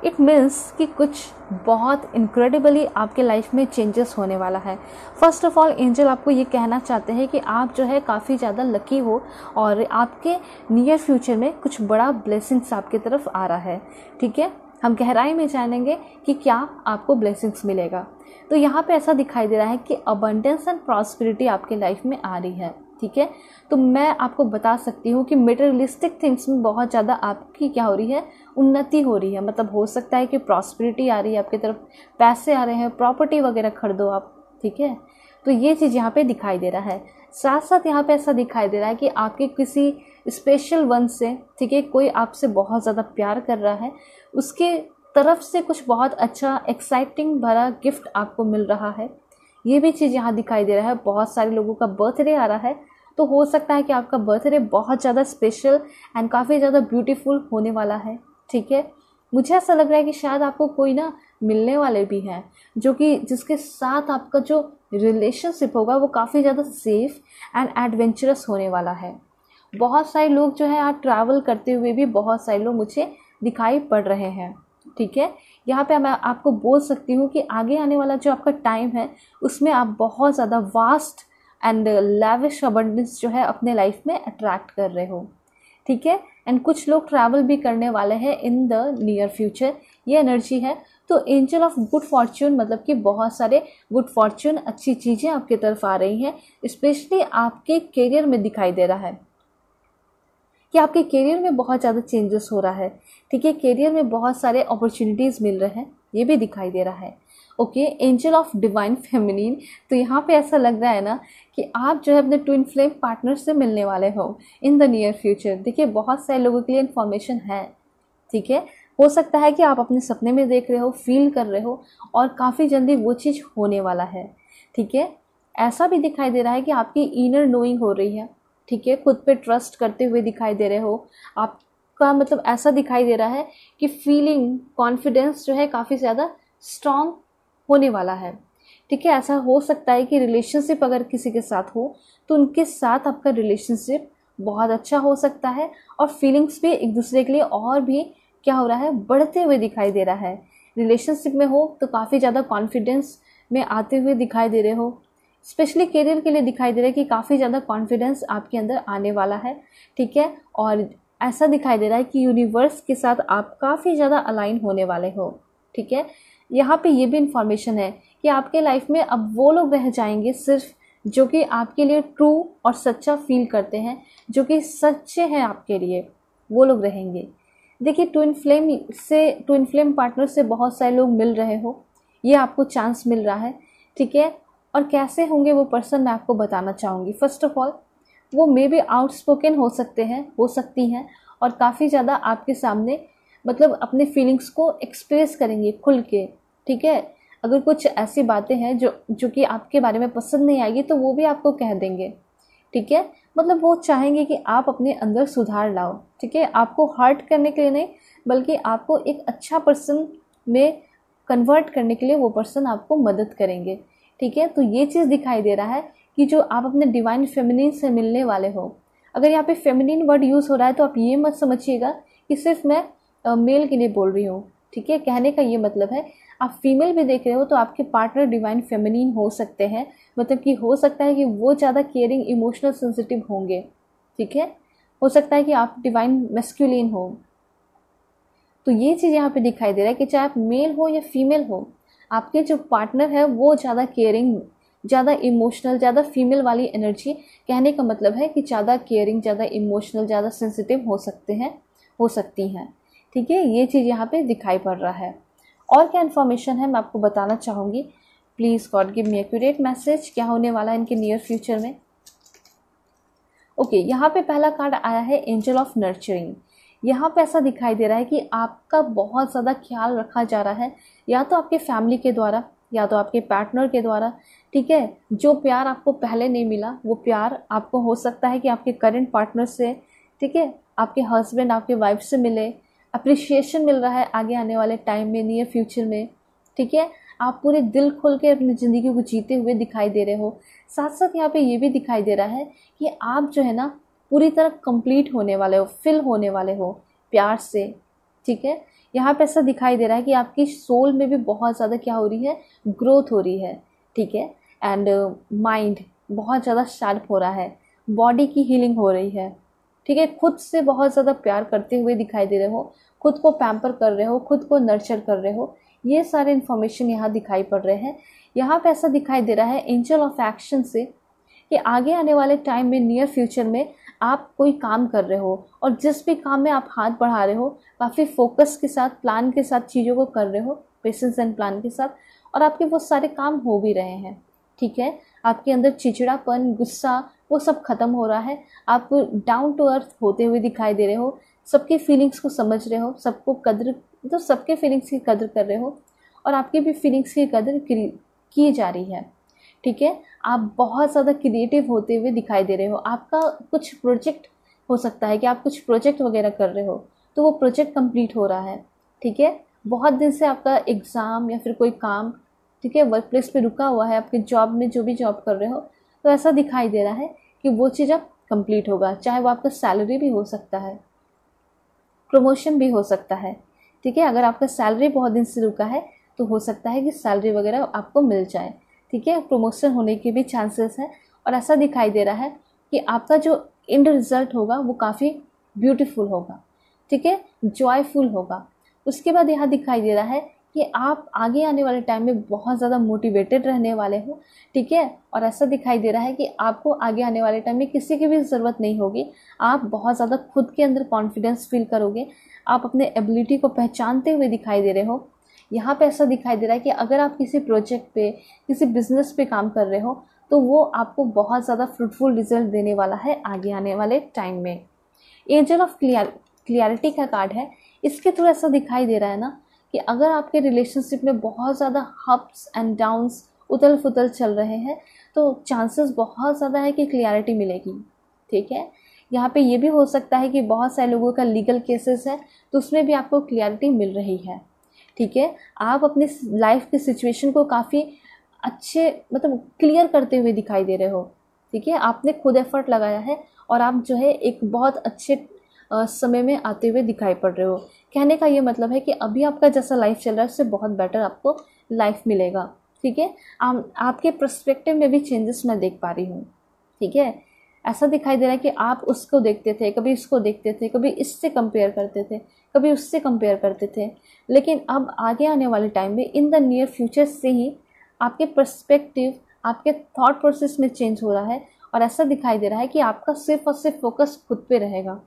इट मीन्स कि कुछ बहुत इनक्रेडिबली आपके लाइफ में चेंजेस होने वाला है। फर्स्ट ऑफ ऑल एंजल आपको ये कहना चाहते हैं कि आप जो है काफ़ी ज़्यादा लकी हो और आपके नियर फ्यूचर में कुछ बड़ा ब्लेसिंग्स आपकी तरफ आ रहा है, ठीक है। हम गहराई में जानेंगे कि क्या आपको ब्लेसिंग्स मिलेगा। तो यहाँ पे ऐसा दिखाई दे रहा है कि अबंडेंस एंड प्रॉस्पेरिटी आपके लाइफ में आ रही है, ठीक है। तो मैं आपको बता सकती हूँ कि मटेरियलिस्टिक थिंग्स में बहुत ज़्यादा आपकी क्या हो रही है, उन्नति हो रही है। मतलब हो सकता है कि प्रॉस्पेरिटी आ रही है आपकी तरफ, पैसे आ रहे हैं, प्रॉपर्टी वगैरह खरीदो आप, ठीक है। तो ये चीज़ यहाँ पे दिखाई दे रहा है। साथ साथ यहाँ पे ऐसा दिखाई दे रहा है कि आपके किसी स्पेशल वन से, ठीक है, कोई आपसे बहुत ज़्यादा प्यार कर रहा है, उसके तरफ से कुछ बहुत अच्छा एक्साइटिंग भरा गिफ्ट आपको मिल रहा है। ये भी चीज़ यहाँ दिखाई दे रहा है। बहुत सारे लोगों का बर्थडे आ रहा है, तो हो सकता है कि आपका बर्थडे बहुत ज़्यादा स्पेशल एंड काफ़ी ज़्यादा ब्यूटीफुल होने वाला है, ठीक है। मुझे ऐसा लग रहा है कि शायद आपको कोई ना मिलने वाले भी हैं जो कि जिसके साथ आपका जो रिलेशनशिप होगा वो काफ़ी ज़्यादा सेफ एंड एडवेंचरस होने वाला है। बहुत सारे लोग जो है आप ट्रैवल करते हुए भी बहुत सारे लोग मुझे दिखाई पड़ रहे हैं, ठीक है। यहाँ पे मैं आपको बोल सकती हूँ कि आगे आने वाला जो आपका टाइम है उसमें आप बहुत ज़्यादा वास्ट एंड लैविश अबंडेंस जो है अपने लाइफ में अट्रैक्ट कर रहे हो, ठीक है। एंड कुछ लोग ट्रैवल भी करने वाले हैं इन द नियर फ्यूचर, ये एनर्जी है। तो एंजल ऑफ गुड फॉर्च्यून मतलब कि बहुत सारे गुड फॉर्च्यून, अच्छी चीज़ें आपकी तरफ आ रही हैं, स्पेशली आपके करियर में दिखाई दे रहा है कि आपके करियर में बहुत ज़्यादा चेंजेस हो रहा है, ठीक है। करियर में बहुत सारे अपॉर्चुनिटीज़ मिल रहे हैं, ये भी दिखाई दे रहा है। Okay, angel of divine feminine, तो यहाँ पे ऐसा लग रहा है ना कि आप जो है अपने ट्विन फ्लेम पार्टनर से मिलने वाले हो इन द नियर फ्यूचर। देखिए बहुत सारे लोगों के लिए इन्फॉर्मेशन है, ठीक है। हो सकता है कि आप अपने सपने में देख रहे हो, फील कर रहे हो और काफ़ी जल्दी वो चीज़ होने वाला है, ठीक है। ऐसा भी दिखाई दे रहा है कि आपकी इनर नोइंग हो रही है, ठीक है। खुद पे ट्रस्ट करते हुए दिखाई दे रहे हो आपका, मतलब ऐसा दिखाई दे रहा है कि फीलिंग, कॉन्फिडेंस जो है काफ़ी ज़्यादा स्ट्रॉन्ग होने वाला है, ठीक है। ऐसा हो सकता है कि रिलेशनशिप अगर किसी के साथ हो तो उनके साथ आपका रिलेशनशिप बहुत अच्छा हो सकता है और फीलिंग्स भी एक दूसरे के लिए और भी क्या हो रहा है, बढ़ते हुए दिखाई दे रहा है। रिलेशनशिप में हो तो काफ़ी ज़्यादा कॉन्फिडेंस में आते हुए दिखाई दे रहे हो। स्पेशली करियर के लिए दिखाई दे रहा है कि काफ़ी ज़्यादा कॉन्फिडेंस आपके अंदर आने वाला है, ठीक है। और ऐसा दिखाई दे रहा है कि यूनिवर्स के साथ आप काफ़ी ज़्यादा अलाइन होने वाले हो, ठीक है। यहाँ पे ये भी इन्फॉर्मेशन है कि आपके लाइफ में अब वो लोग रह जाएंगे सिर्फ जो कि आपके लिए ट्रू और सच्चा फील करते हैं, जो कि सच्चे हैं आपके लिए, वो लोग रहेंगे। देखिए ट्विन फ्लेम पार्टनर से बहुत सारे लोग मिल रहे हो, ये आपको चांस मिल रहा है, ठीक है। और कैसे होंगे वो पर्सन मैं आपको बताना चाहूँगी। फर्स्ट ऑफ ऑल वो मे बी आउटस्पोकन हो सकते हैं, हो सकती हैं, और काफ़ी ज़्यादा आपके सामने मतलब अपने फीलिंग्स को एक्सप्रेस करेंगे खुल के, ठीक है। अगर कुछ ऐसी बातें हैं जो कि आपके बारे में पसंद नहीं आएगी तो वो भी आपको कह देंगे, ठीक है। मतलब वो चाहेंगे कि आप अपने अंदर सुधार लाओ, ठीक है। आपको हर्ट करने के लिए नहीं बल्कि आपको एक अच्छा पर्सन में कन्वर्ट करने के लिए वो पर्सन आपको मदद करेंगे, ठीक है। तो ये चीज़ दिखाई दे रहा है कि जो आप अपने डिवाइन फेमिनिन से मिलने वाले हो। अगर यहाँ पे फेमिनिन वर्ड यूज़ हो रहा है तो आप ये मत समझिएगा कि सिर्फ मैं मेल के लिए बोल रही हूँ, ठीक है। कहने का ये मतलब है आप फीमेल भी देख रहे हो तो आपके पार्टनर डिवाइन फेमिनिन हो सकते हैं, मतलब कि हो सकता है कि वो ज़्यादा केयरिंग, इमोशनल, सेंसिटिव होंगे, ठीक है। हो सकता है कि आप डिवाइन मैस्कुलिन हो। तो ये चीज़ यहाँ पर दिखाई दे रहा है कि चाहे आप मेल हो या फीमेल हो, आपके जो पार्टनर है वो ज़्यादा केयरिंग, ज़्यादा इमोशनल, ज़्यादा फीमेल वाली एनर्जी, कहने का मतलब है कि ज़्यादा केयरिंग, ज़्यादा इमोशनल, ज़्यादा सेंसिटिव हो सकते हैं, हो सकती हैं, ठीक है। ये चीज़ यहाँ पे दिखाई पड़ रहा है। और क्या इन्फॉर्मेशन है मैं आपको बताना चाहूँगी। Please God give me accurate message, क्या होने वाला है इनके नियर फ्यूचर में। ओके, यहाँ पर पहला कार्ड आया है एंजल ऑफ नर्चरिंग। यहाँ पे ऐसा दिखाई दे रहा है कि आपका बहुत ज़्यादा ख्याल रखा जा रहा है, या तो आपके फैमिली के द्वारा या तो आपके पार्टनर के द्वारा, ठीक है। जो प्यार आपको पहले नहीं मिला वो प्यार आपको हो सकता है कि आपके करंट पार्टनर से, ठीक है, आपके हस्बैंड, आपके वाइफ से मिले। अप्रिशिएशन मिल रहा है आगे आने वाले टाइम में, नियर फ्यूचर में, ठीक है। आप पूरे दिल खोल के अपनी ज़िंदगी को जीते हुए दिखाई दे रहे हो। साथ साथ यहाँ पर ये भी दिखाई दे रहा है कि आप जो है ना पूरी तरह कंप्लीट होने वाले हो, फिल होने वाले हो प्यार से, ठीक है। यहाँ पे ऐसा दिखाई दे रहा है कि आपकी सोल में भी बहुत ज़्यादा क्या हो रही है, ग्रोथ हो रही है, ठीक है। एंड माइंड बहुत ज़्यादा शार्प हो रहा है, बॉडी की हीलिंग हो रही है, ठीक है। खुद से बहुत ज़्यादा प्यार करते हुए दिखाई दे रहे हो, खुद को पैम्पर कर रहे हो, खुद को नर्चर कर रहे हो। ये सारे इन्फॉर्मेशन यहाँ दिखाई पड़ रहे हैं। यहाँ पर ऐसा दिखाई दे रहा है एंजल ऑफ एक्शन से कि आगे आने वाले टाइम में, नियर फ्यूचर में आप कोई काम कर रहे हो और जिस भी काम में आप हाथ बढ़ा रहे हो काफ़ी फोकस के साथ, प्लान के साथ चीज़ों को कर रहे हो, पेशेंस एंड प्लान के साथ, और आपके वो सारे काम हो भी रहे हैं, ठीक है। आपके अंदर चिड़चिड़ापन, गुस्सा, वो सब खत्म हो रहा है। आप डाउन टू अर्थ होते हुए दिखाई दे रहे हो, सबकी फीलिंग्स को समझ रहे हो, सबको कदर, तो सबके फीलिंग्स की कदर कर रहे हो और आपकी भी फीलिंग्स की कदर की जा रही है, ठीक है। आप बहुत ज़्यादा क्रिएटिव होते हुए दिखाई दे रहे हो। आपका कुछ प्रोजेक्ट हो सकता है कि आप कुछ प्रोजेक्ट वगैरह कर रहे हो तो वो प्रोजेक्ट कंप्लीट हो रहा है, ठीक है। बहुत दिन से आपका एग्ज़ाम या फिर कोई काम, ठीक है, वर्क प्लेस पर रुका हुआ है, आपके जॉब में जो भी जॉब कर रहे हो, तो ऐसा दिखाई दे रहा है कि वो चीज़ अब कंप्लीट होगा। चाहे वो आपका सैलरी भी हो सकता है, प्रमोशन भी हो सकता है, ठीक है। अगर आपका सैलरी बहुत दिन से रुका है तो हो सकता है कि सैलरी वगैरह आपको मिल जाए, ठीक है। प्रमोशन होने के भी चांसेस हैं। और ऐसा दिखाई दे रहा है कि आपका जो एंड रिज़ल्ट होगा वो काफ़ी ब्यूटीफुल होगा, ठीक है, जॉयफुल होगा। उसके बाद यहाँ दिखाई दे रहा है कि आप आगे आने वाले टाइम में बहुत ज़्यादा मोटिवेटेड रहने वाले हो, ठीक है। और ऐसा दिखाई दे रहा है कि आपको आगे आने वाले टाइम में किसी की भी ज़रूरत नहीं होगी। आप बहुत ज़्यादा खुद के अंदर कॉन्फिडेंस फील करोगे। आप अपने एबिलिटी को पहचानते हुए दिखाई दे रहे हो। यहाँ पे ऐसा दिखाई दे रहा है कि अगर आप किसी प्रोजेक्ट पे, किसी बिजनेस पे काम कर रहे हो तो वो आपको बहुत ज़्यादा फ्रूटफुल रिजल्ट देने वाला है आगे आने वाले टाइम में। एंजल ऑफ क्लियरिटी का कार्ड है। इसके थ्रू ऐसा दिखाई दे रहा है ना कि अगर आपके रिलेशनशिप में बहुत ज़्यादा अप्स एंड डाउन्स, उथल फुथल चल रहे हैं तो चांसेस बहुत ज़्यादा है कि क्लियरिटी मिलेगी, ठीक है। यहाँ पर यह भी हो सकता है कि बहुत सारे लोगों का लीगल केसेस है तो उसमें भी आपको क्लियरिटी मिल रही है, ठीक है। आप अपने लाइफ की सिचुएशन को काफ़ी अच्छे मतलब क्लियर करते हुए दिखाई दे रहे हो, ठीक है। आपने खुद एफर्ट लगाया है और आप जो है एक बहुत अच्छे समय में आते हुए दिखाई पड़ रहे हो। कहने का ये मतलब है कि अभी आपका जैसा लाइफ चल रहा है उससे बहुत बेटर आपको लाइफ मिलेगा। ठीक है, आपके पर्सपेक्टिव में भी चेंजेस मैं देख पा रही हूँ। ठीक है, ऐसा दिखाई दे रहा है कि आप उसको देखते थे, कभी इसको देखते थे, कभी इससे कंपेयर करते थे, कभी उससे कंपेयर करते थे, लेकिन अब आगे आने वाले टाइम में इन द नियर फ्यूचर से ही आपके पर्सपेक्टिव, आपके थॉट प्रोसेस में चेंज हो रहा है और ऐसा दिखाई दे रहा है कि आपका सिर्फ और सिर्फ फोकस खुद पे रहेगा।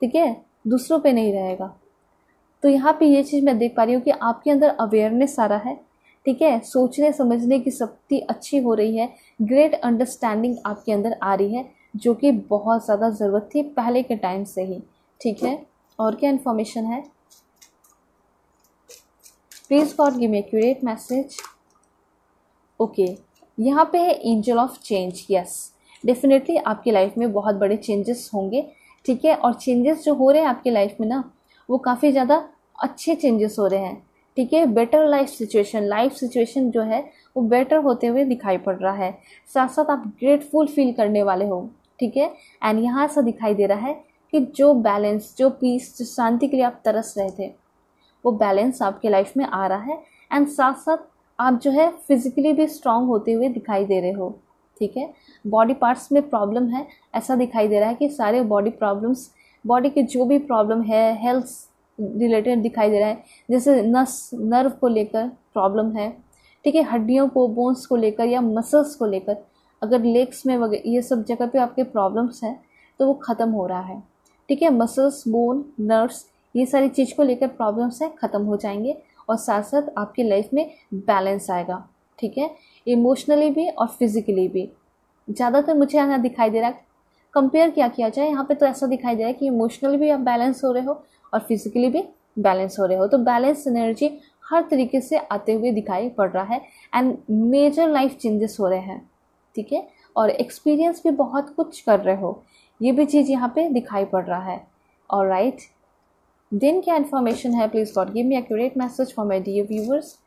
ठीक है, दूसरों पे नहीं रहेगा। तो यहाँ पे ये चीज़ मैं देख पा रही हूँ कि आपके अंदर अवेयरनेस आ रहा है। ठीक है, सोचने समझने की शक्ति अच्छी हो रही है, ग्रेट अंडरस्टैंडिंग आपके अंदर आ रही है जो कि बहुत ज़्यादा ज़रूरत थी पहले के टाइम से ही। ठीक है, और क्या इन्फॉर्मेशन है? Please God give me accurate message. Okay, यहाँ पे है angel of change. Yes, definitely आपकी लाइफ में बहुत बड़े चेंजेस होंगे। ठीक है, और चेंजेस जो हो रहे हैं आपकी लाइफ में ना, वो काफ़ी ज़्यादा अच्छे चेंजेस हो रहे हैं। ठीक है, बेटर लाइफ सिचुएशन जो है वो बेटर होते हुए दिखाई पड़ रहा है। साथ साथ आप ग्रेटफुल फील करने वाले हो। ठीक है, एंड यहाँ ऐसा दिखाई दे रहा है कि जो बैलेंस, जो पीस, जो शांति के लिए आप तरस रहे थे, वो बैलेंस आपके लाइफ में आ रहा है। एंड साथ साथ आप जो है फिजिकली भी स्ट्रांग होते हुए दिखाई दे रहे हो। ठीक है, बॉडी पार्ट्स में प्रॉब्लम है, ऐसा दिखाई दे रहा है कि सारे बॉडी के जो भी प्रॉब्लम है हेल्थ रिलेटेड दिखाई दे रहा है, जैसे नर्व को लेकर प्रॉब्लम है। ठीक है, हड्डियों को, बोन्स को लेकर या मसल्स को लेकर, अगर लेग्स में वगैरह ये सब जगह पे आपके प्रॉब्लम्स हैं तो वो ख़त्म हो रहा है। ठीक है, मसल्स, बोन, नर्व्स, ये सारी चीज़ को लेकर प्रॉब्लम्स हैं, ख़त्म हो जाएंगे और साथ साथ आपकी लाइफ में बैलेंस आएगा। ठीक है, इमोशनली भी और फिजिकली भी। ज़्यादातर मुझे यहाँ दिखाई दे रहा है कंपेयर क्या किया जाए, यहाँ पे तो ऐसा दिखाई दे रहा है कि इमोशनली भी आप बैलेंस हो रहे हो और फिजिकली भी बैलेंस हो रहे हो। तो बैलेंस एनर्जी हर तरीके से आते हुए दिखाई पड़ रहा है एंड मेजर लाइफ चेंजेस हो रहे हैं। ठीक है, और एक्सपीरियंस भी बहुत कुछ कर रहे हो, ये भी चीज़ यहाँ पे दिखाई पड़ रहा है। ऑलराइट, देन क्या इन्फॉर्मेशन है? Please God give me accurate message for my dear viewers.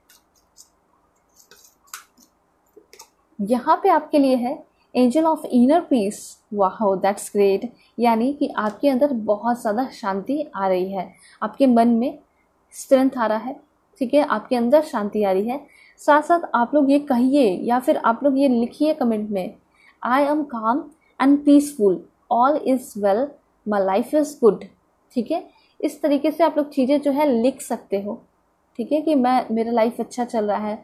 यहाँ पे आपके लिए है angel of inner peace. Wow, that's great. यानी कि आपके अंदर बहुत ज़्यादा शांति आ रही है, आपके मन में स्ट्रेंथ आ रहा है। ठीक है, आपके अंदर शांति आ रही है। साथ साथ आप लोग ये कहिए या फिर आप लोग ये लिखिए कमेंट में, I am calm and peaceful, all is well, my life is good. ठीक है, इस तरीके से आप लोग चीज़ें जो है लिख सकते हो। ठीक है, कि मेरा लाइफ अच्छा चल रहा है।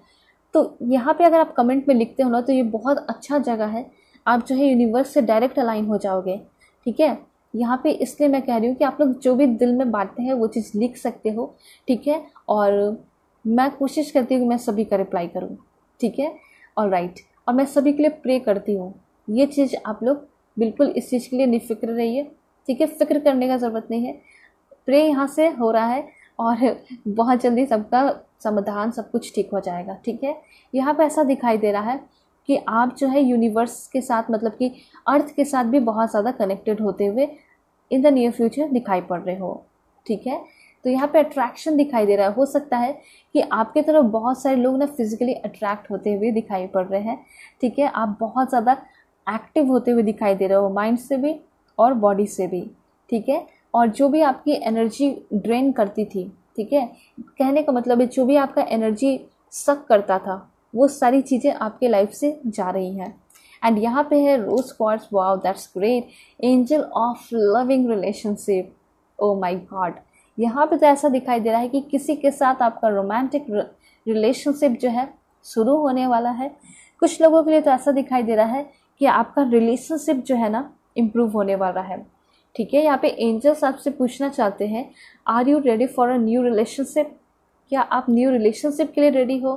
तो यहाँ पे अगर आप कमेंट में लिखते हो ना, तो ये बहुत अच्छा जगह है, आप जो है यूनिवर्स से डायरेक्ट अलाइन हो जाओगे। ठीक है, यहाँ पे इसलिए मैं कह रही हूँ कि आप लोग जो भी दिल में बातें हैं वो चीज़ लिख सकते हो। ठीक है, और मैं कोशिश करती हूँ कि मैं सभी का रिप्लाई करूँ। ठीक है, ऑलराइट, और मैं सभी के लिए प्रे करती हूँ। ये चीज़ आप लोग बिल्कुल इस चीज़ के लिए निफ़िक्र रहिए। ठीक है, फिक्र करने का ज़रूरत नहीं है, प्रे यहाँ से हो रहा है और बहुत जल्दी सबका समाधान, सब कुछ ठीक हो जाएगा। ठीक है, यहाँ पे ऐसा दिखाई दे रहा है कि आप जो है यूनिवर्स के साथ, मतलब कि अर्थ के साथ भी बहुत ज़्यादा कनेक्टेड होते हुए इन द नियर फ्यूचर दिखाई पड़ रहे हो। ठीक है, तो यहाँ पे अट्रैक्शन दिखाई दे रहा है। हो सकता है कि आपके तरफ बहुत सारे लोग ना फिजिकली अट्रैक्ट होते हुए दिखाई पड़ रहे हैं। ठीक है, आप बहुत ज़्यादा एक्टिव होते हुए दिखाई दे रहे हो, माइंड से भी और बॉडी से भी। ठीक है, और जो भी आपकी एनर्जी ड्रेन करती थी, ठीक है, कहने का मतलब है जो भी आपका एनर्जी सक करता था, वो सारी चीज़ें आपके लाइफ से जा रही हैं। एंड यहाँ पे है rose quartz. Wow, that's great. Angel of loving relationship. Oh my God, यहाँ पे तो ऐसा दिखाई दे रहा है कि किसी के साथ आपका रोमांटिक रिलेशनशिप जो है शुरू होने वाला है। कुछ लोगों के लिए तो ऐसा दिखाई दे रहा है कि आपका रिलेशनशिप जो है ना इम्प्रूव होने वाला है। ठीक है, यहाँ पे एंजल्स आपसे पूछना चाहते हैं, are you ready for a new relationship? क्या आप न्यू रिलेशनशिप के लिए रेडी हो?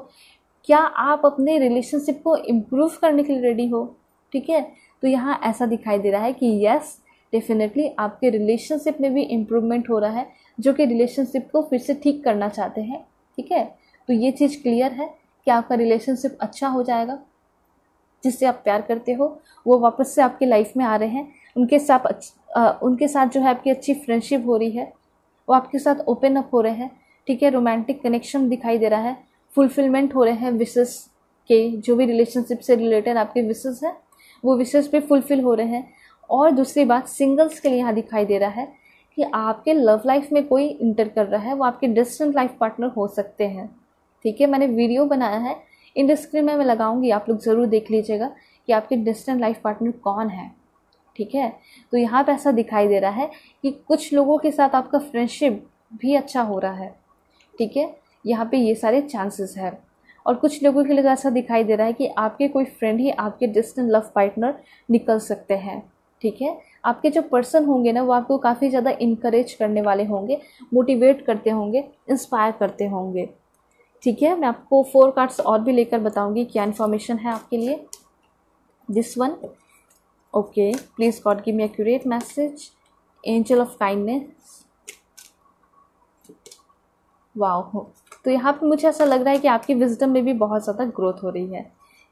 क्या आप अपने रिलेशनशिप को इम्प्रूव करने के लिए रेडी हो? ठीक है, तो यहाँ ऐसा दिखाई दे रहा है कि यस, डेफिनेटली आपके रिलेशनशिप में भी इम्प्रूवमेंट हो रहा है, जो कि रिलेशनशिप को फिर से ठीक करना चाहते हैं। ठीक है, तो ये चीज़ क्लियर है कि आपका रिलेशनशिप अच्छा हो जाएगा। जिससे आप प्यार करते हो वो वापस से आपकी लाइफ में आ रहे हैं, उनके साथ जो है आपकी अच्छी फ्रेंडशिप हो रही है, वो आपके साथ ओपन अप हो रहे हैं। ठीक है, रोमांटिक कनेक्शन दिखाई दे रहा है, फुलफिलमेंट हो रहे हैं विशेष के, जो भी रिलेशनशिप से रिलेटेड आपके विशेष हैं वो विशेष भी फुलफिल हो रहे हैं। और दूसरी बात, सिंगल्स के लिए यहाँ दिखाई दे रहा है कि आपके लव लाइफ में कोई इंटर कर रहा है, वो आपके डिस्टेंट लाइफ पार्टनर हो सकते हैं। ठीक है, मैंने वीडियो बनाया है, इन डिस्क्रिप्शन में मैं लगाऊंगी, आप लोग ज़रूर देख लीजिएगा कि आपके डिस्टेंट लाइफ पार्टनर कौन है। ठीक है, तो यहाँ पर ऐसा दिखाई दे रहा है कि कुछ लोगों के साथ आपका फ्रेंडशिप भी अच्छा हो रहा है। ठीक है, यहाँ पे ये सारे चांसेस हैं। और कुछ लोगों के लिए ऐसा दिखाई दे रहा है कि आपके कोई फ्रेंड ही आपके डिस्टेंट लव पार्टनर निकल सकते हैं। ठीक है, आपके जो पर्सन होंगे ना, वो आपको काफ़ी ज़्यादा इनकरेज करने वाले होंगे, मोटिवेट करते होंगे, इंस्पायर करते होंगे। ठीक है, मैं आपको 4 कार्ड्स और भी लेकर बताऊंगी क्या इन्फॉर्मेशन है आपके लिए। This one, okay, please God give me accurate message. Angel of kindness, wow. तो यहाँ पे मुझे ऐसा लग रहा है कि आपकी विजडम में भी बहुत ज़्यादा ग्रोथ हो रही है।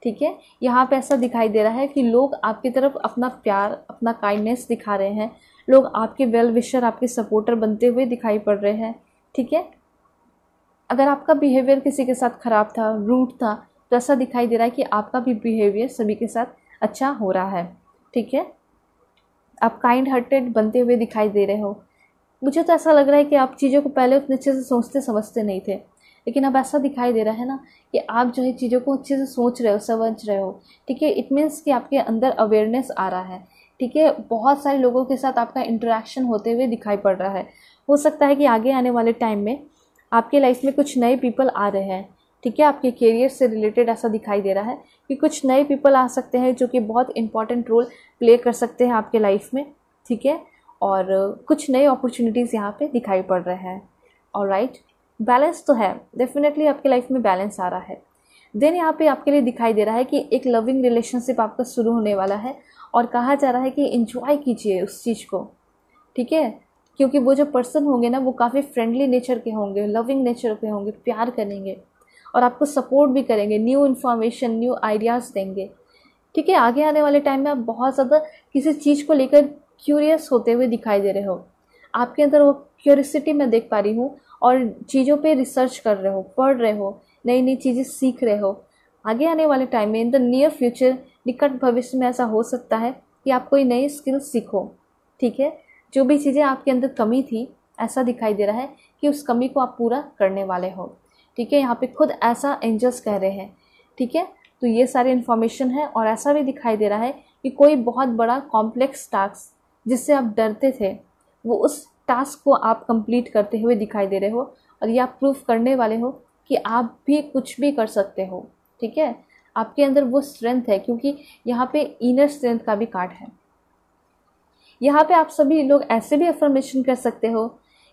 ठीक है, यहाँ पे ऐसा दिखाई दे रहा है कि लोग आपकी तरफ अपना प्यार, अपना काइंडनेस दिखा रहे हैं, लोग आपके वेल विशर, आपके सपोर्टर बनते हुए दिखाई पड़ रहे हैं। ठीक है, अगर आपका बिहेवियर किसी के साथ ख़राब था, रूड था, तो ऐसा दिखाई दे रहा है कि आपका भी बिहेवियर सभी के साथ अच्छा हो रहा है। ठीक है, आप काइंड हार्टेड बनते हुए दिखाई दे रहे हो। मुझे तो ऐसा लग रहा है कि आप चीज़ों को पहले उतने अच्छे से सोचते समझते नहीं थे, लेकिन अब ऐसा दिखाई दे रहा है ना कि आप जो है चीज़ों को अच्छे से सोच रहे हो, समझ रहे हो। ठीक है, इट मीन्स कि आपके अंदर अवेयरनेस आ रहा है। ठीक है, बहुत सारे लोगों के साथ आपका इंटरेक्शन होते हुए दिखाई पड़ रहा है। हो सकता है कि आगे आने वाले टाइम में आपके लाइफ में कुछ नए पीपल आ रहे हैं। ठीक है, आपके करियर से रिलेटेड ऐसा दिखाई दे रहा है कि कुछ नए पीपल आ सकते हैं जो कि बहुत इंपॉर्टेंट रोल प्ले कर सकते हैं आपके लाइफ में। ठीक है, और कुछ नए अपॉर्चुनिटीज़ यहाँ पे दिखाई पड़ रहे हैं। ऑलराइट, बैलेंस तो है, डेफिनेटली आपके लाइफ में बैलेंस आ रहा है। देन यहाँ पे आपके लिए दिखाई दे रहा है कि एक लविंग रिलेशनशिप आपका शुरू होने वाला है, और कहा जा रहा है कि एंजॉय कीजिए उस चीज़ को। ठीक है, क्योंकि वो जो पर्सन होंगे ना, वो काफ़ी फ्रेंडली नेचर के होंगे, लविंग नेचर के होंगे, प्यार करेंगे और आपको सपोर्ट भी करेंगे, न्यू इन्फॉर्मेशन, न्यू आइडियाज़ देंगे। ठीक है, आगे आने वाले टाइम में आप बहुत ज़्यादा किसी चीज़ को लेकर क्यूरियस होते हुए दिखाई दे रहे हो। आपके अंदर वो क्यूरियसिटी मैं देख पा रही हूँ, और चीज़ों पे रिसर्च कर रहे हो, पढ़ रहे हो, नई नई चीज़ें सीख रहे हो। आगे आने वाले टाइम में, इन द नियर फ्यूचर, निकट भविष्य में ऐसा हो सकता है कि आप कोई नई स्किल सीखो। ठीक है, जो भी चीज़ें आपके अंदर कमी थी, ऐसा दिखाई दे रहा है कि उस कमी को आप पूरा करने वाले हो। ठीक है, यहाँ पे खुद ऐसा एंजल्स कह रहे हैं। ठीक है, तो ये सारे इन्फॉर्मेशन है। और ऐसा भी दिखाई दे रहा है कि कोई बहुत बड़ा कॉम्प्लेक्स टास्क जिससे आप डरते थे, वो उस टास्क को आप कंप्लीट करते हुए दिखाई दे रहे हो, और ये आप प्रूफ करने वाले हो कि आप भी कुछ भी कर सकते हो। ठीक है, आपके अंदर वो स्ट्रेंथ है, क्योंकि यहाँ पे इनर स्ट्रेंथ का भी कार्ड है। यहाँ पे आप सभी लोग ऐसे भी अफर्मेशन कर सकते हो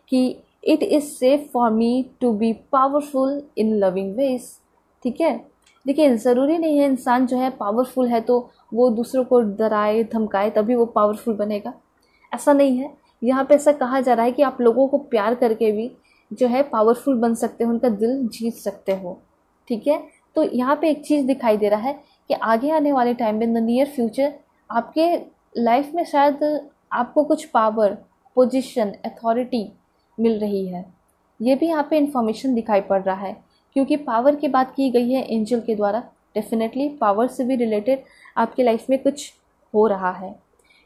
कि it is safe for me to be powerful in loving ways. ठीक है, देखिए, ज़रूरी नहीं है इंसान जो है पावरफुल है तो वो दूसरों को डराए धमकाए तभी वो पावरफुल बनेगा, ऐसा नहीं है। यहाँ पे ऐसा कहा जा रहा है कि आप लोगों को प्यार करके भी जो है पावरफुल बन सकते हो, उनका दिल जीत सकते हो। ठीक है, तो यहाँ पे एक चीज़ दिखाई दे रहा है कि आगे आने वाले टाइम में, इन द नियर फ्यूचर, आपके लाइफ में शायद आपको कुछ पावर, पोजीशन, अथॉरिटी मिल रही है। ये भी यहाँ पे इन्फॉर्मेशन दिखाई पड़ रहा है, क्योंकि पावर की बात की गई है एंजल के द्वारा। डेफिनेटली पावर से भी रिलेटेड आपके लाइफ में कुछ हो रहा है।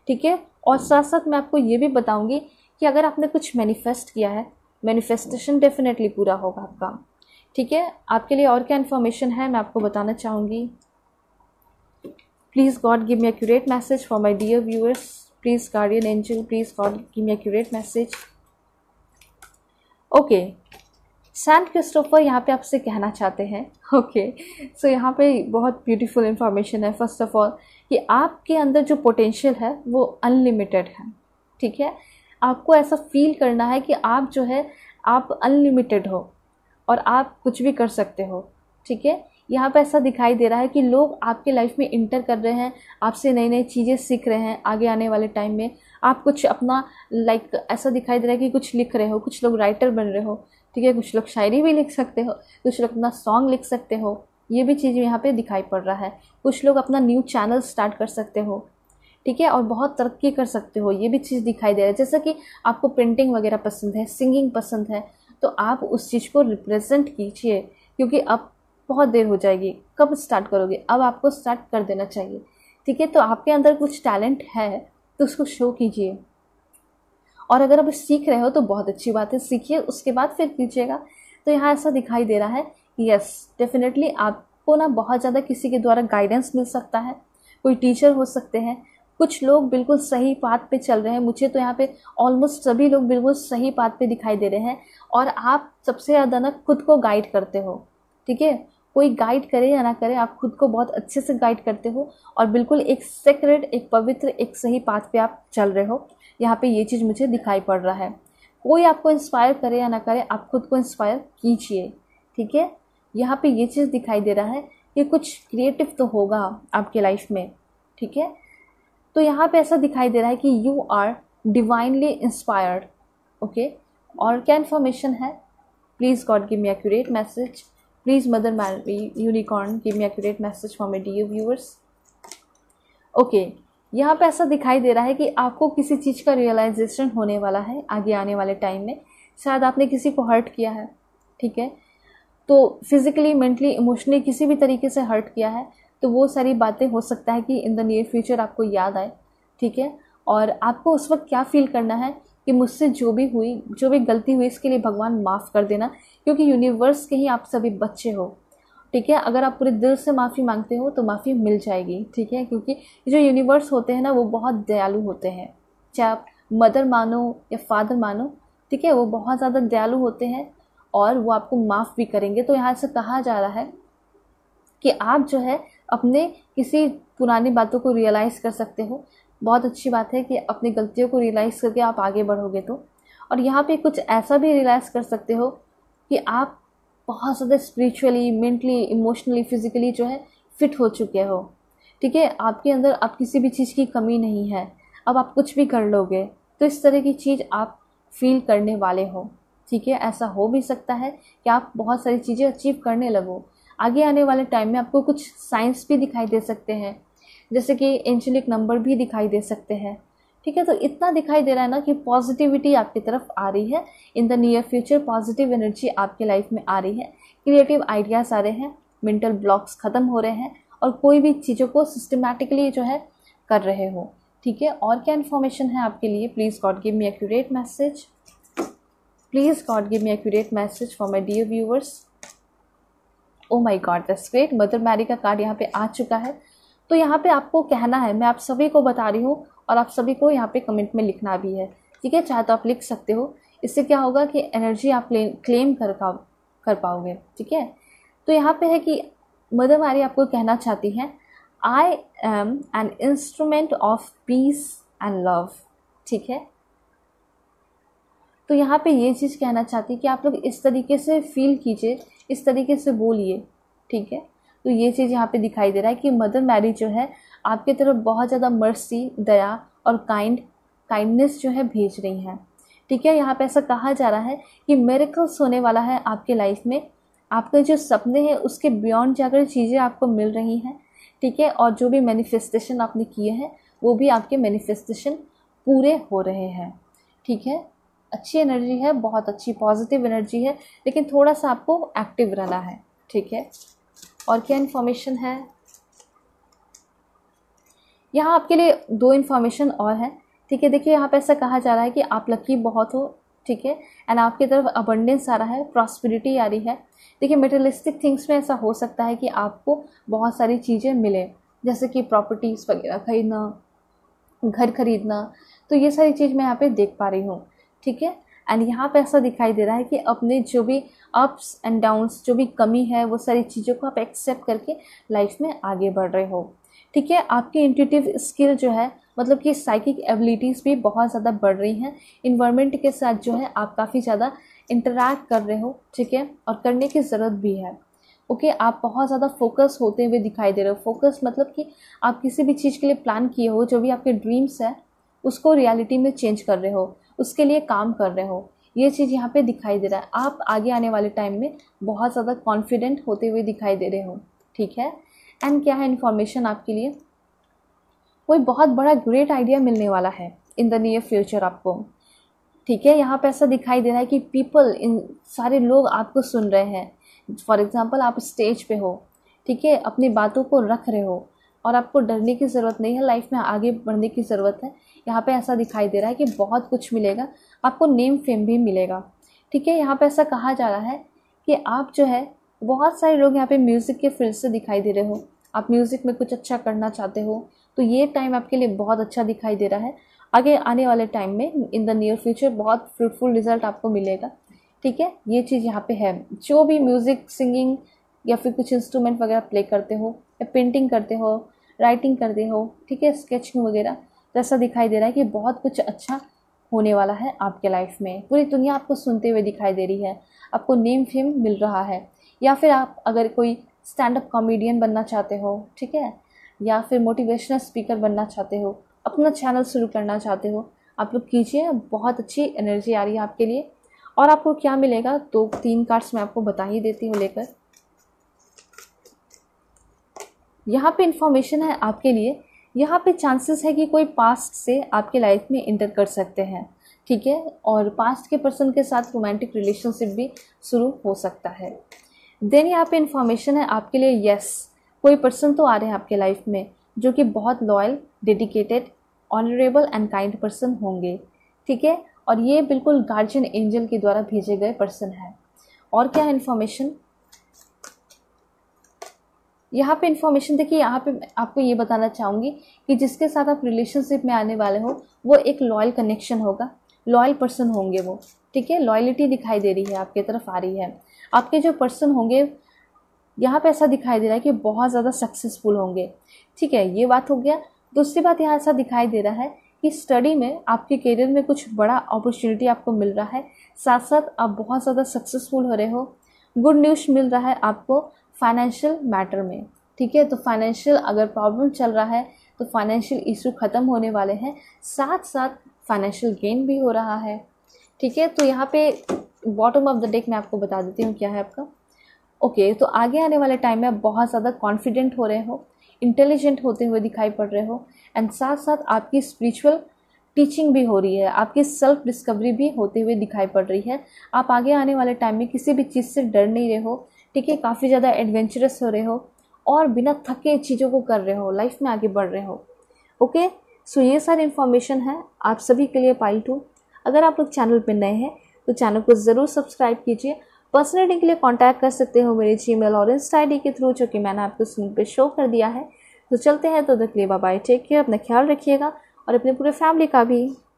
ठीक है, और साथ साथ मैं आपको ये भी बताऊंगी कि अगर आपने कुछ मैनिफेस्ट किया है, मैनिफेस्टेशन डेफिनेटली पूरा होगा आपका। ठीक है, आपके लिए और क्या इन्फॉर्मेशन है मैं आपको बताना चाहूँगी। Please God give me accurate message for my dear viewers. Please guardian angel, please God give me accurate message. Okay, Saint Christopher यहाँ पे आपसे कहना चाहते हैं। ओके, सो यहाँ पे बहुत ब्यूटीफुल इन्फॉर्मेशन है। फर्स्ट ऑफ ऑल कि आपके अंदर जो पोटेंशियल है वो अनलिमिटेड है। ठीक है, आपको ऐसा फील करना है कि आप जो है आप अनलिमिटेड हो और आप कुछ भी कर सकते हो। ठीक है, यहाँ पे ऐसा दिखाई दे रहा है कि लोग आपके लाइफ में इंटर कर रहे हैं, आपसे नई नई चीज़ें सीख रहे हैं। आगे आने वाले टाइम में आप कुछ अपना ऐसा दिखाई दे रहा है कि कुछ लिख रहे हो, कुछ लोग राइटर बन रहे हो। ठीक है, कुछ लोग शायरी भी लिख सकते हो, कुछ लोग अपना सॉन्ग लिख सकते हो, ये भी चीज़ यहाँ पे दिखाई पड़ रहा है। कुछ लोग अपना न्यू चैनल स्टार्ट कर सकते हो। ठीक है, और बहुत तरक्की कर सकते हो, ये भी चीज़ दिखाई दे रहा है। जैसा कि आपको प्रिंटिंग वगैरह पसंद है, सिंगिंग पसंद है, तो आप उस चीज़ को रिप्रेजेंट कीजिए, क्योंकि अब बहुत देर हो जाएगी। कब स्टार्ट करोगे? अब आपको स्टार्ट कर देना चाहिए। ठीक है, तो आपके अंदर कुछ टैलेंट है तो उसको शो कीजिए। और अगर आप सीख रहे हो तो बहुत अच्छी बात है, सीखिए उसके बाद फिर कीजिएगा। तो यहाँ ऐसा दिखाई दे रहा है कि यस डेफिनेटली आपको ना बहुत ज़्यादा किसी के द्वारा गाइडेंस मिल सकता है, कोई टीचर हो सकते हैं, कुछ लोग बिल्कुल सही पाथ पे चल रहे हैं। मुझे तो यहाँ पे ऑलमोस्ट सभी लोग बिल्कुल सही पाथ पे दिखाई दे रहे हैं और आप सबसे ज़्यादा ना खुद को गाइड करते हो, ठीक है, कोई गाइड करे या ना करे आप खुद को बहुत अच्छे से गाइड करते हो और बिल्कुल एक सेक्रेट, एक पवित्र, एक सही पाथ पे आप चल रहे हो। यहाँ पे ये चीज़ मुझे दिखाई पड़ रहा है। कोई आपको इंस्पायर करे या ना करे आप खुद को इंस्पायर कीजिए, ठीक है। यहाँ पे ये चीज़ दिखाई दे रहा है कि कुछ क्रिएटिव तो होगा आपके लाइफ में, ठीक है। तो यहाँ पे ऐसा दिखाई दे रहा है कि you are divinely inspired, okay. और क्या इन्फॉर्मेशन है, please God give me accurate message, please Mother Mary unicorn give me accurate message for my dear viewers, okay. यहाँ पे ऐसा दिखाई दे रहा है कि आपको किसी चीज़ का रियलाइजेशन होने वाला है आगे आने वाले टाइम में। शायद आपने किसी को हर्ट किया है, ठीक है, तो फिजिकली, मेंटली, इमोशनली किसी भी तरीके से हर्ट किया है, तो वो सारी बातें हो सकता है कि इन द नियर फ्यूचर आपको याद आए, ठीक है। और आपको उस वक्त क्या फील करना है कि मुझसे जो भी हुई, जो भी गलती हुई, इसके लिए भगवान माफ़ कर देना, क्योंकि यूनिवर्स के ही आप सभी बच्चे हो, ठीक है। अगर आप पूरे दिल से माफ़ी मांगते हो तो माफ़ी मिल जाएगी, ठीक है, क्योंकि जो यूनिवर्स होते हैं ना वो बहुत दयालु होते हैं, चाहे आप मदर मानो या फादर मानो, ठीक है, वो बहुत ज़्यादा दयालु होते हैं और वो आपको माफ़ भी करेंगे। तो यहाँ से कहा जा रहा है कि आप जो है अपने किसी पुरानी बातों को रियलाइज़ कर सकते हो। बहुत अच्छी बात है कि अपनी गलतियों को रियलाइज़ करके आप आगे बढ़ोगे तो। और यहाँ पे कुछ ऐसा भी रियलाइज़ कर सकते हो कि आप बहुत ज़्यादा स्पिरिचुअली, मेंटली, इमोशनली, फिज़िकली जो है फिट हो चुके हो, ठीक है। आपके अंदर आप किसी भी चीज़ की कमी नहीं है, अब आप कुछ भी कर लोगे। तो इस तरह की चीज़ आप फील करने वाले हो, ठीक है। ऐसा हो भी सकता है कि आप बहुत सारी चीज़ें अचीव करने लगो। आगे आने वाले टाइम में आपको कुछ साइंस भी दिखाई दे सकते हैं, जैसे कि एंजेलिक नंबर भी दिखाई दे सकते हैं, ठीक है। तो इतना दिखाई दे रहा है ना कि पॉजिटिविटी आपकी तरफ आ रही है, in the near future positive energy आपके लाइफ में आ रही है, क्रिएटिव आइडियाज़ आ रहे हैं, मेंटल ब्लॉक्स ख़त्म हो रहे हैं और कोई भी चीज़ों को सिस्टमेटिकली जो है कर रहे हो, ठीक है। और क्या इन्फॉर्मेशन है आपके लिए, please God give me accurate message, please God give me accurate message for my dear viewers. Oh my God that's great, Mother Mary का कार्ड यहाँ पे आ चुका है। तो यहाँ पे आपको कहना है, मैं आप सभी को बता रही हूँ और आप सभी को यहाँ पे कमेंट में लिखना भी है, ठीक है, चाहे तो आप लिख सकते हो। इससे क्या होगा कि एनर्जी आप क्लेम कर पाओगे, ठीक है। तो यहाँ पे है कि मदर मैरी आपको कहना चाहती है, I am an instrument of peace and love, ठीक है। तो यहाँ पे ये चीज़ कहना चाहती है कि आप लोग इस तरीके से फील कीजिए, इस तरीके से बोलिए, ठीक है। तो ये चीज़ यहाँ पे दिखाई दे रहा है कि मदर मैरी जो है आपके तरफ बहुत ज़्यादा मर्सी, दया और काइंडनेस जो है भेज रही हैं, ठीक है। यहाँ पे ऐसा कहा जा रहा है कि मिरेकल्स होने वाला है आपके लाइफ में, आपके जो सपने हैं उसके बियॉन्ड जाकर चीज़ें आपको मिल रही हैं, ठीक है। और जो भी मैनिफेस्टेशन आपने किए हैं वो भी आपके मैनिफेस्टेशन पूरे हो रहे हैं, ठीक है। अच्छी एनर्जी है, बहुत अच्छी पॉजिटिव एनर्जी है, लेकिन थोड़ा सा आपको एक्टिव रहना है, ठीक है। और क्या इन्फॉर्मेशन है यहाँ आपके लिए, दो इन्फॉर्मेशन और है, ठीक है। देखिए यहाँ पे ऐसा कहा जा रहा है कि आप लकी बहुत हो, ठीक है, एंड आपकी तरफ अबंडेंस आ रहा है, प्रॉस्पेरिटी आ रही है। देखिए मटेरियलिस्टिक थिंग्स में ऐसा हो सकता है कि आपको बहुत सारी चीज़ें मिले, जैसे कि प्रॉपर्टीज़ वगैरह खरीदना, घर खरीदना, तो ये सारी चीज़ मैं यहाँ पर देख पा रही हूँ, ठीक है। एंड यहाँ पे ऐसा दिखाई दे रहा है कि अपने जो भी अप्स एंड डाउन्स, जो भी कमी है, वो सारी चीज़ों को आप एक्सेप्ट करके लाइफ में आगे बढ़ रहे हो, ठीक है। आपकी इंट्यूटिव स्किल जो है, मतलब कि साइकिक एबिलिटीज़ भी बहुत ज़्यादा बढ़ रही हैं। इन्वायरमेंट के साथ जो है आप काफ़ी ज़्यादा इंटरैक्ट कर रहे हो, ठीक है, और करने की ज़रूरत भी है, ओके। आप बहुत ज़्यादा फोकस होते हुए दिखाई दे रहे हो। फोकस मतलब कि आप किसी भी चीज़ के लिए प्लान किए हो, जो भी आपके ड्रीम्स हैं उसको रियलिटी में चेंज कर रहे हो, उसके लिए काम कर रहे हो। ये चीज़ यहाँ पे दिखाई दे रहा है। आप आगे आने वाले टाइम में बहुत ज़्यादा कॉन्फिडेंट होते हुए दिखाई दे रहे हो, ठीक है। एंड क्या है इन्फॉर्मेशन आपके लिए, कोई बहुत बड़ा ग्रेट आइडिया मिलने वाला है इन द नियर फ्यूचर आपको, ठीक है। यहाँ पे ऐसा दिखाई दे रहा है कि पीपल, इन सारे लोग आपको सुन रहे हैं। फॉर एग्ज़ाम्पल आप स्टेज पे हो, ठीक है, अपनी बातों को रख रहे हो, और आपको डरने की ज़रूरत नहीं है, लाइफ में आगे बढ़ने की ज़रूरत है। यहाँ पे ऐसा दिखाई दे रहा है कि बहुत कुछ मिलेगा आपको, नेम फेम भी मिलेगा, ठीक है। यहाँ पे ऐसा कहा जा रहा है कि आप जो है बहुत सारे लोग यहाँ पे म्यूज़िक के फील्ड से दिखाई दे रहे हो, आप म्यूज़िक में कुछ अच्छा करना चाहते हो, तो ये टाइम आपके लिए बहुत अच्छा दिखाई दे रहा है। आगे आने वाले टाइम में इन द नियर फ्यूचर बहुत फ्रूटफुल रिजल्ट आपको मिलेगा, ठीक है। ये चीज़ यहाँ पे है। जो भी म्यूज़िक, सिंगिंग या फिर कुछ इंस्ट्रूमेंट वगैरह प्ले करते हो, या पेंटिंग करते हो, राइटिंग करते हो, ठीक है, स्केचिंग वगैरह, तो ऐसा दिखाई दे रहा है कि बहुत कुछ अच्छा होने वाला है आपके लाइफ में। पूरी दुनिया आपको सुनते हुए दिखाई दे रही है, आपको नेम फेम मिल रहा है। या फिर आप अगर कोई स्टैंड अप कॉमेडियन बनना चाहते हो, ठीक है, या फिर मोटिवेशनल स्पीकर बनना चाहते हो, अपना चैनल शुरू करना चाहते हो, आप लोग कीजिए। बहुत अच्छी एनर्जी आ रही है आपके लिए। और आपको क्या मिलेगा, 2-3 कार्ड्स मैं आपको बता ही देती हूँ लेकर। यहाँ पे इंफॉर्मेशन है आपके लिए। यहाँ पे चांसेस है कि कोई पास्ट से आपके लाइफ में इंटर कर सकते हैं, ठीक है, और पास्ट के पर्सन के साथ रोमांटिक रिलेशनशिप भी शुरू हो सकता है। देन यहाँ पे इंफॉर्मेशन है आपके लिए, यस, कोई पर्सन तो आ रहे हैं आपके लाइफ में जो कि बहुत loyal, dedicated, honourable and kind person होंगे, ठीक है, और ये बिल्कुल गार्जियन एंजल के द्वारा भेजे गए पर्सन है। और क्या इन्फॉर्मेशन यहाँ पे, इन्फॉर्मेशन देखिए, यहाँ पे आपको ये बताना चाहूँगी कि जिसके साथ आप रिलेशनशिप में आने वाले हो वो एक लॉयल कनेक्शन होगा, लॉयल पर्सन होंगे वो, ठीक है। लॉयलिटी दिखाई दे रही है आपके तरफ आ रही है। आपके जो पर्सन होंगे यहाँ पे ऐसा दिखाई दे रहा है कि बहुत ज़्यादा सक्सेसफुल होंगे, ठीक है, ये बात हो गया। दूसरी बात यहाँ ऐसा दिखाई दे रहा है कि स्टडी में, आपके करियर में कुछ बड़ा अपॉर्चुनिटी आपको मिल रहा है, साथ साथ आप बहुत ज़्यादा सक्सेसफुल हो रहे हो। गुड न्यूज़ मिल रहा है आपको फाइनेंशियल मैटर में, ठीक है, तो फाइनेंशियल अगर प्रॉब्लम चल रहा है तो फाइनेंशियल इशू ख़त्म होने वाले हैं, साथ साथ फाइनेंशियल गेन भी हो रहा है, ठीक है। तो यहाँ पे बॉटम ऑफ द डेक मैं आपको बता देती हूँ क्या है आपका। ओके, तो आगे आने वाले टाइम में आप बहुत ज़्यादा कॉन्फिडेंट हो रहे हो, इंटेलिजेंट होते हुए दिखाई पड़ रहे हो, एंड साथ साथ आपकी स्पिरिचुअल टीचिंग भी हो रही है, आपकी सेल्फ डिस्कवरी भी होते हुए दिखाई पड़ रही है। आप आगे आने वाले टाइम में किसी भी चीज़ से डर नहीं रहे हो, ठीक है, काफ़ी ज़्यादा एडवेंचरस हो रहे हो और बिना थके चीज़ों को कर रहे हो, लाइफ में आगे बढ़ रहे हो। ओके, सो ये सारी इन्फॉर्मेशन है आप सभी के लिए पाइल टू। अगर आप लोग चैनल पर नए हैं तो चैनल को ज़रूर सब्सक्राइब कीजिए। पर्सनल रीडिंग के लिए कांटेक्ट कर सकते हो मेरे जीमेल और इंस्टा आईडी के थ्रू, जो कि मैंने आपको स्क्रीन पे शो कर दिया है। तो चलते हैं, तो तक के लिए बाय बाय, टेक केयर, अपना ख्याल रखिएगा और अपने पूरे फैमिली का भी।